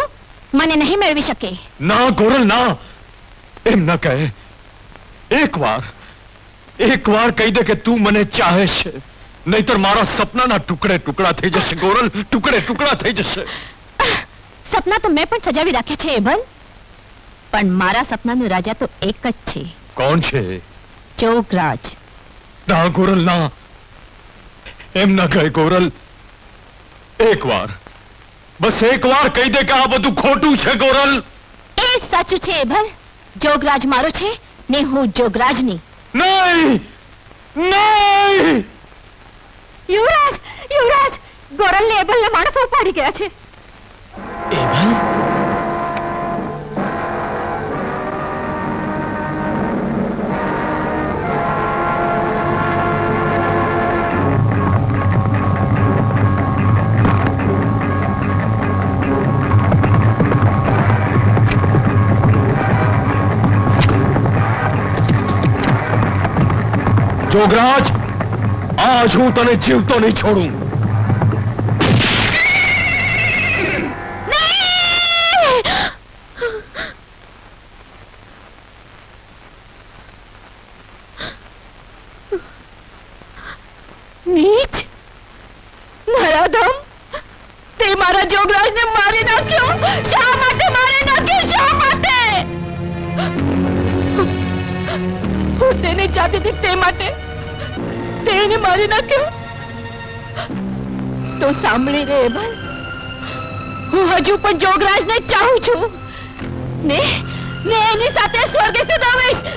मने नहीं मेळवी शके। ना गोरल ना एम ना कहे एक बार एक बार कही दे के तू मने चाहे छे नहींतर मारा सपना ना टुकड़े टुकड़ा थई जशे गोरल टुकड़े टुकड़ा थई जशे। सपना तो मैं पण सजावी राख्या छे एबल पण मारा सपनानो राजा तो एक ज छे। कौन छे? जोगराज। ना गोरल ना एम ना कहे गोरल एक बार बस एक बार कही दे के आ बधु खोटू छे गोरल। ए साचू छे एबल जोगराज मारो छे ने हूं जोगराज नी। नहीं नहीं युवराज युवराज गोरल ने एबल ने माणसो पाड़ी गया छे। एबल जोगराज आज हूँ तने जीव तो नहीं छोड़ू। नीच मारा दम ते मारा जोगराज ने मारी ना क्यों शा माटे मारी ना क्यों शा माटे तेने जाते थी ते माटे तेने मारी ना क्यों। तो सांभळी रे एबल हूँ हजू पण जोगराज ने चाहू छू ने ने एनी साथे स्वर्गे से दवेश।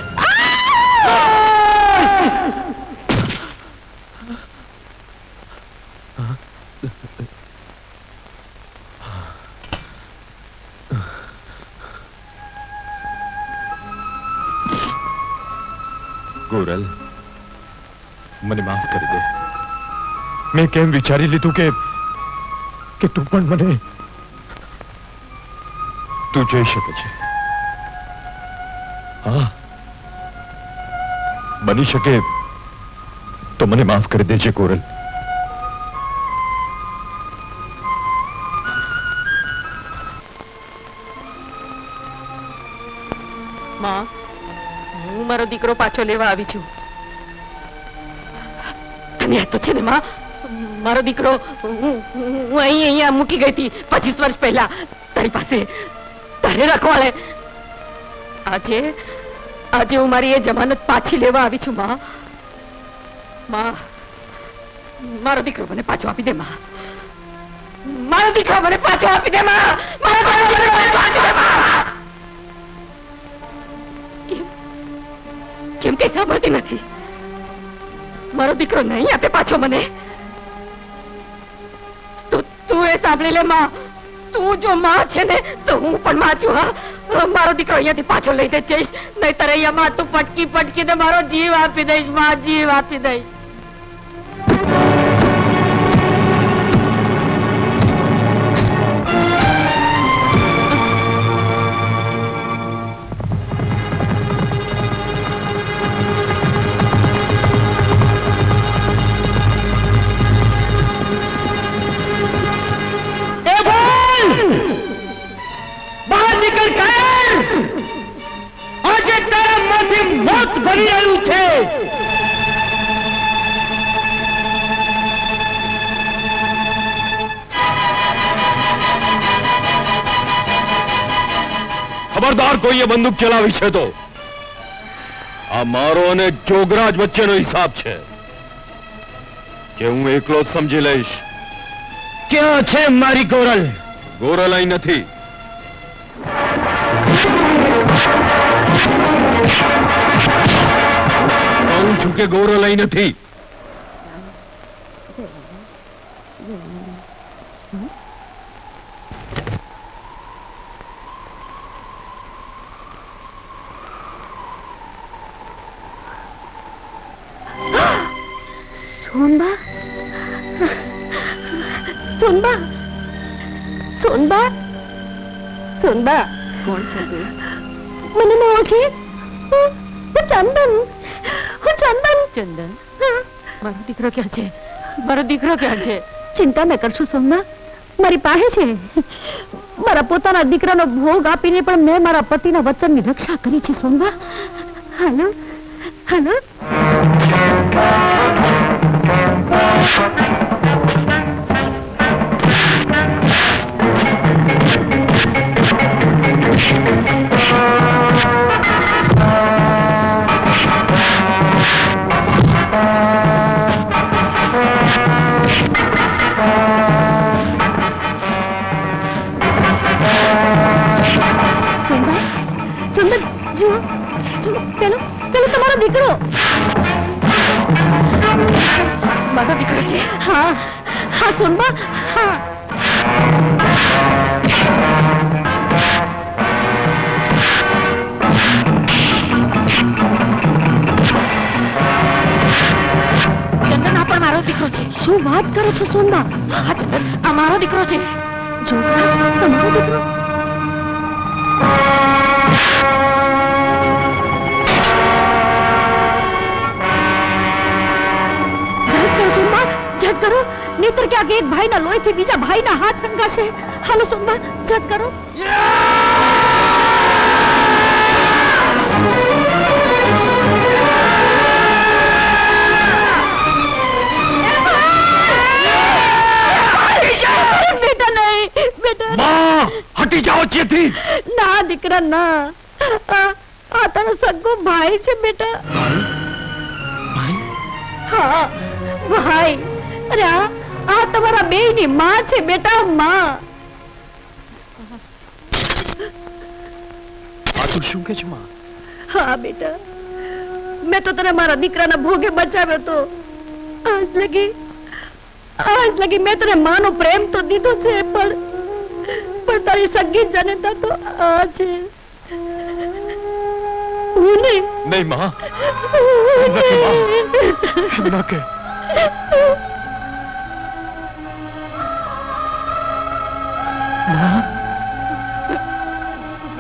गोरल मने माफ कर दे मैं केम विचारी लीधु के के तू पण मने तू जई शके छे। हां बनी शके तो मने माफ कर देजे गोरल। मां हूँ मारो दीकरो पाछो लेवा आवी छू। तो छे ने मां मारो दीकरो हूँ अहीं मूकी गई थी पच्चीस वर्ष पहला तारी पासे तारे रखवाले। आजे आजे हूँ मारी ये जमानत पाछी लेवा आवी छू। मां मां मारो दीकरो मने पाछो आपी दे मां मारो दीकरो मने पाछो आपी दे मां मारो दीकरो मने पाछो आपी दे मां। केम के साबरती नथी मारो दीकरो नहीं आपे पाछो मने। तो तू ए साबले ले मां तू जो मां छे ने तो हूं पण मां छू। हां मारो दीकरो यही पाछो लई दे जईश नहीं तरे या मां तू पटकी पटकी दे मारो जीव आपी देश मां जीव आपी देश। खबरदार कोई ये बंदूक चलावी छे तो आ मारो अने जोगराज वच्चेनो हिसाब छे के हूँ एकलो समझी लईश। क्यों छे मारी गोरल? गोरल आई नथी चुके गोरल आई नथी। सोनबा सोनबा सोनबा सोनबा कौन सा तू मने मोठी वो चंदन वो चंदन चंदन। हाँ मारो दीकरो क्या छे मारो दीकरो क्या छे चिंता न करशो सोमना, मारी पाहे छे। मारा पोताना दीकरानो भोग आपीने पण मैं मारा पतिना वचननी रक्षा करी छे सोमना। हेलो हेलो दीकरो मारो दीकरो छे। हाँ हाँ सोनबा, हाँ चंदन आ पण मारो दीकरो छे। शू बात करो छो सोनबा? हाँ चंदन आ मारो दीकरो छे। जो तमारो दीकरो? झट करो नेतर क्या के एक भाई ना लोई थी बीजा भाई ना हाथ संगाशे। हालो सुनबा झट करो। बेटा नहीं, बेटा मां हटी जाओ चेती ना दीकरा ना। आ तारो सगो भाई छे बेटा। भाई? हाँ भाई। अरे आ तुम्हारा बेईनी मां छे बेटा। मां आ तू શું કે છે માં? हां बेटा मैं तो तने मारा दीकराना भोगे बचाव्यो तो। आज लगी आज लगी मैं तने मानो प्रेम तो दीधो छे पर पर तारी सगी जनता तो आ छे। उने नहीं मां ना के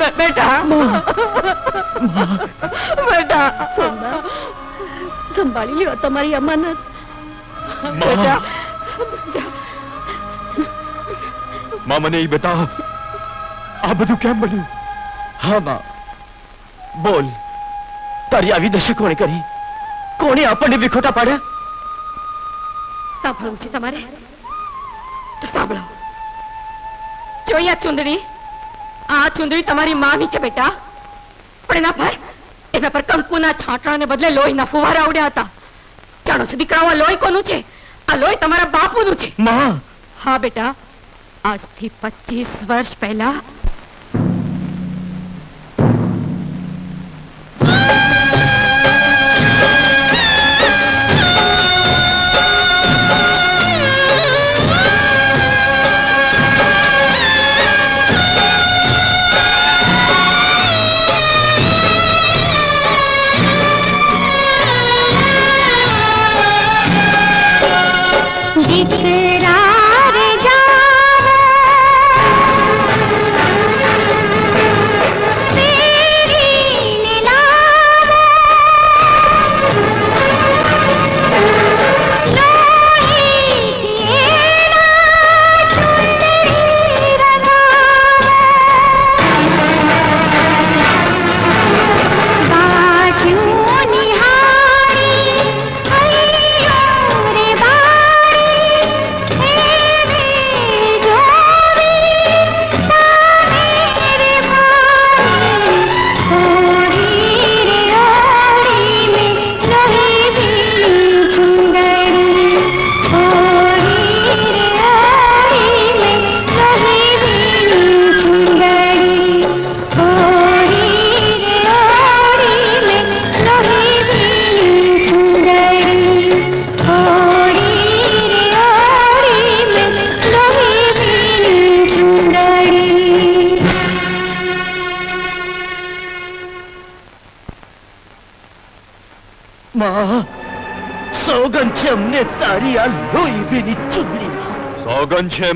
बेटा बेटा सोना संभाली लियो तुम्हारी अमानत। बेटा मां मने ई बताओ आ बधु केम बन्यु? हाँ मां बोल तारी आवी दशा कोणे करी? कोणे आपणे विखोटा पाड्या? साभळवुं छे तमारे तो साभळो। जो या चुंदड़ी आ चुंदड़ी तमारी मां नी छे बेटा। पण एना पर एना पर कंकूना छांटराने बदले लोहीना फुवारा उड्या हता। जाणो छो दीकरावा लोही कोनु छे? आ लोही तमारा बापूनु छे। मां हां बेटा आज थी पच्चीस वर्ष पहला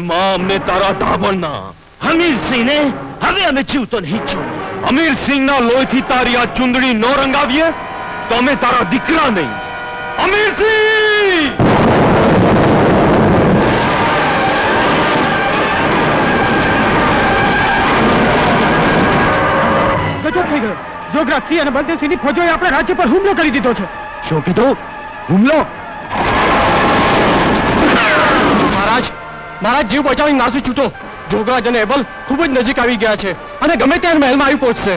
हमने तारा धाबणना हमीर सिंह ने हवे हमें जीवतो नहीं छोड़े। हमीर सिंह ना लोही थी तारी आ चुंदड़ी नो रंगावीए तो हमें तारा दीकरा नहीं। हमीर सिंह અચોટ થઈ ગયો. જોગરાજસિંહ અને બલદેવસિંહની ફોજોએ આપણા રાજ્ય પર હુમલો કરી દીધો છે. શું કીધું? હુમલો? મહારાજ, મહારાજ જીવ બચાવીને નાસી છૂટો. જોગરાજ અને એબલ ખૂબ જ નજીક આવી ગયા છે અને ગમે ત્યાં મહેલમાં આવી પહોંચશે.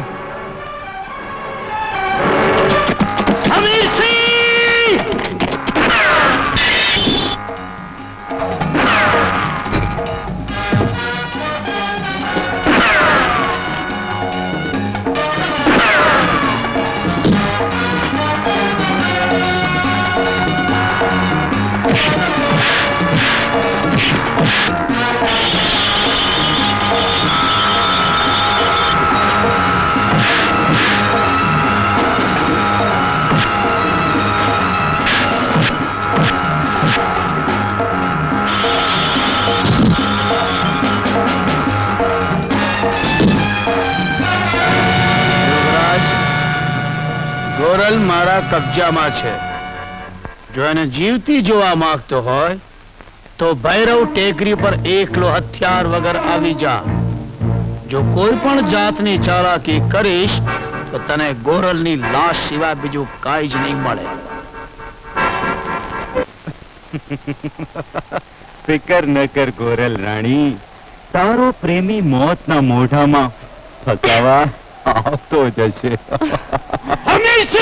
मारा कब्जा में है जो एने जीवती जोवा मांगतो होय तो भैरव टेकरी पर एकलो हथियार वगर आवी जा. जो कोई पण जातनी चालाकी करीश तो तने गोरलनी लाश सिवाय बीजू काई ज नहीं मळे. फिकर न कर गोरल राणी, तारो प्रेमी मौत ना मोढ़ा मां फसावा आवतो जशे. बच्चे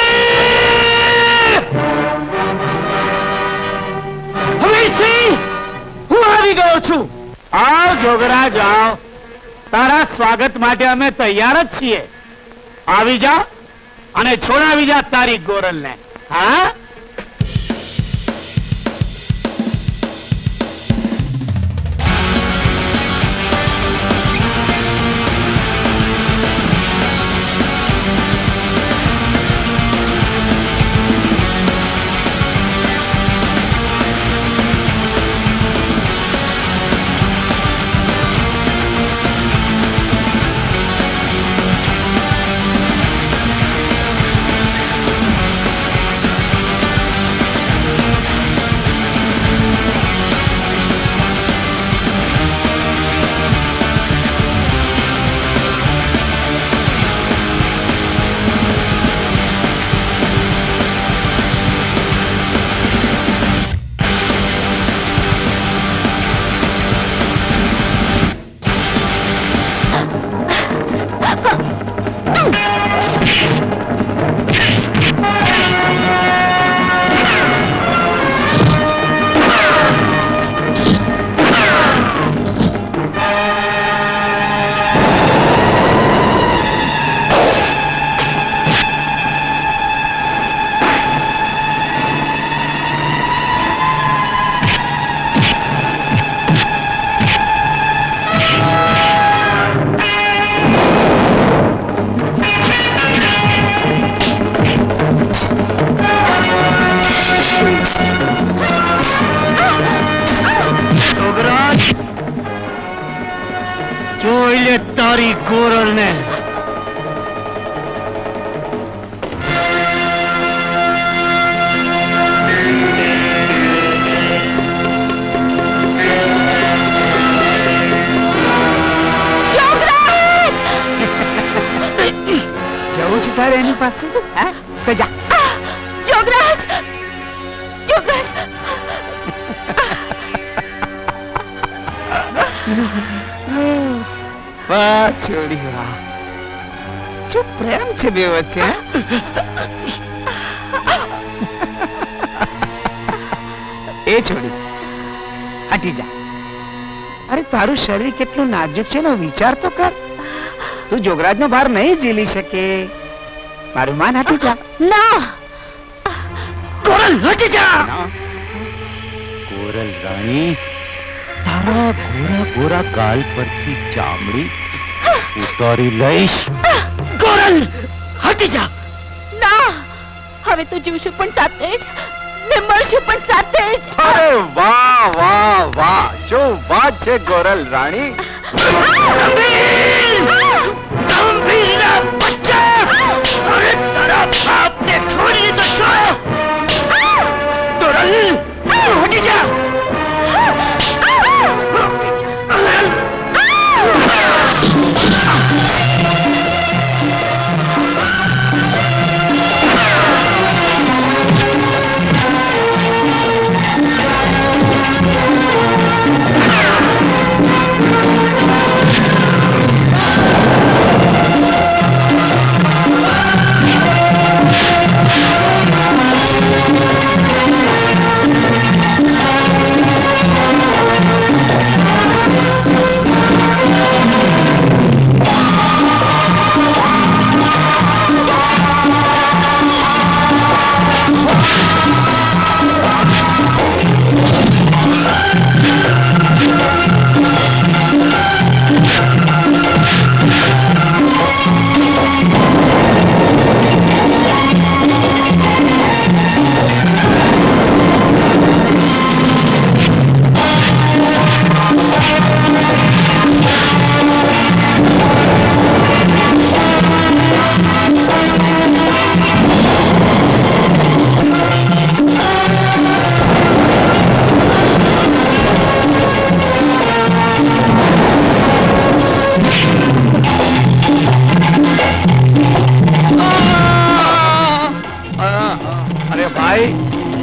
ए छोड़ी हटी जा. अरे तारू शरीर कितलो नाजुक छे ना, विचार तो कर. तू जोगराज ने बाहर नहीं झेली सके. मारू मान हटी जा ना. कोरल हटी जा. कोरल रानी, तारा गोरा गोरा गाल पर की चामड़ी उतारी लईश. कोरल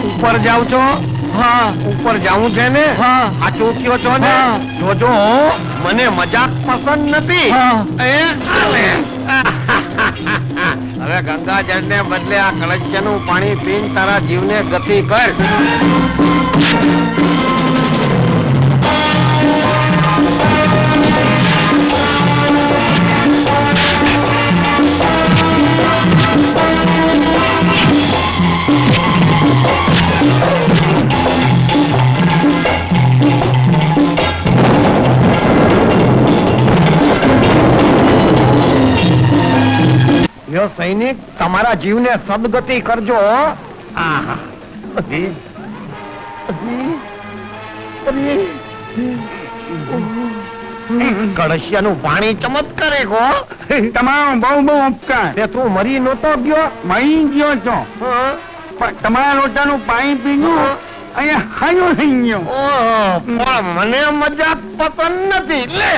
ऊपर जाओ छो? हाँ ऊपर जाऊं छे ने? हाँ आ चूक्यो छो ने? जो जो मने मजाक पसंद नथी। अरे गंगाजल ने बदले आ कलश्यनु पानी पीन तारा जीवने गति कर। यो सैनिक तमारा जीव ने सदगति करजो। आहा अरे अरे कड़शिया नु पानी चमत्कारे को तमाम बहु बहु उपकार। ते तू मरी न तो गयो? मरी गयो छो पर तमारा लोटा नु पानी पीनु अने खायो थई गयो। ओहो पण मने मजाक पसंद नथी। ले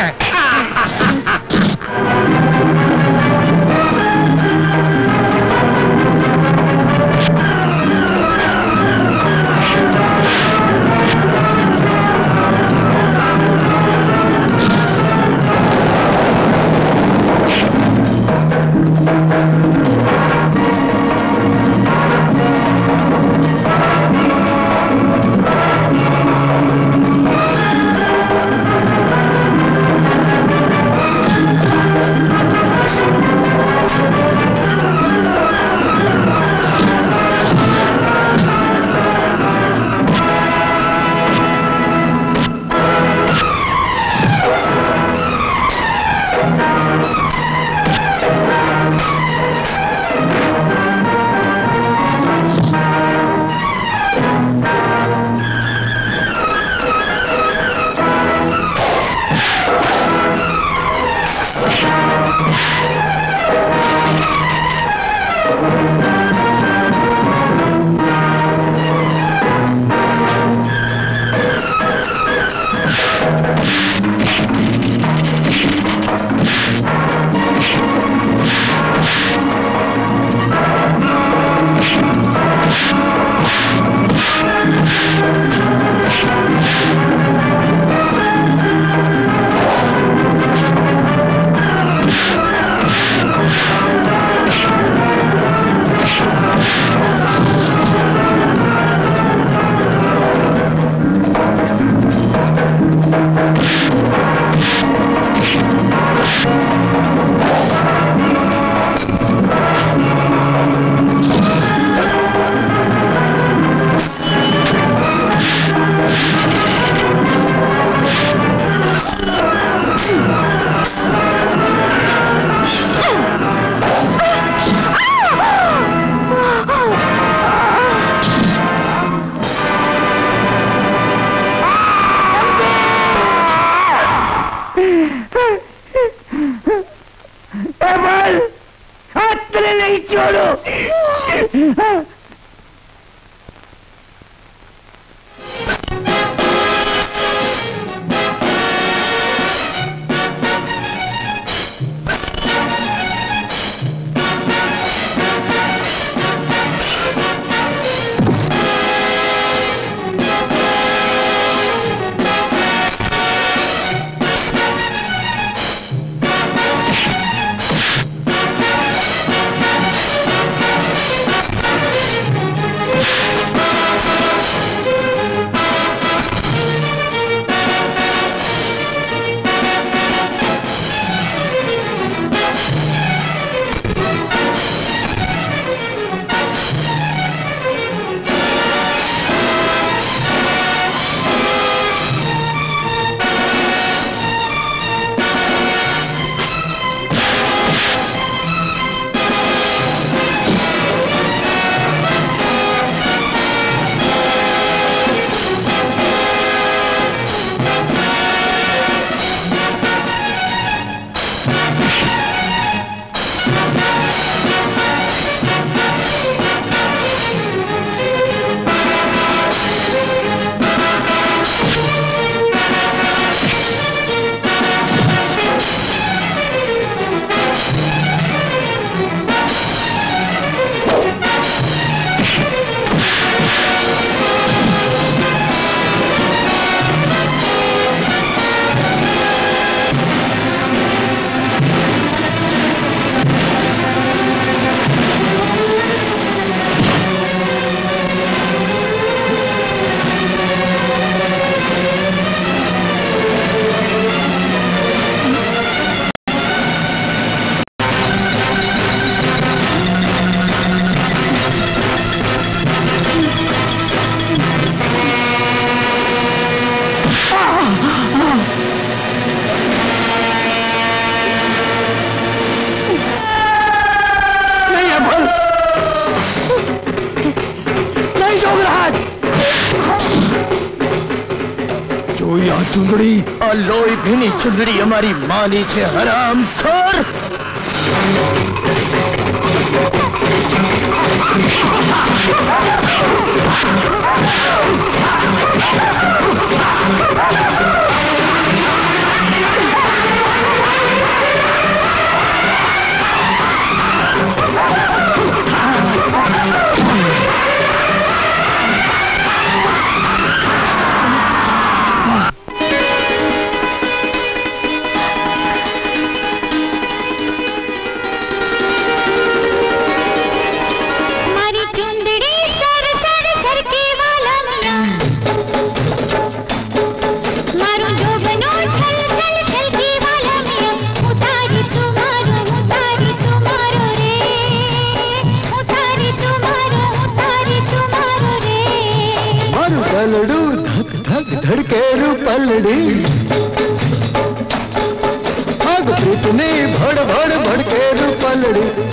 જોઈ આ ચૂંદડી, આ લોહી ભીની ચૂંદડી અમારી માની છે હરામખોર।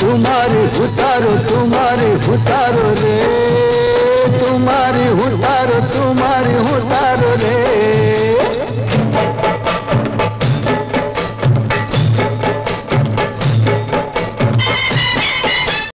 तुम्हारे उतारो तुम्हारे उतारो तुम्हारे उतारो।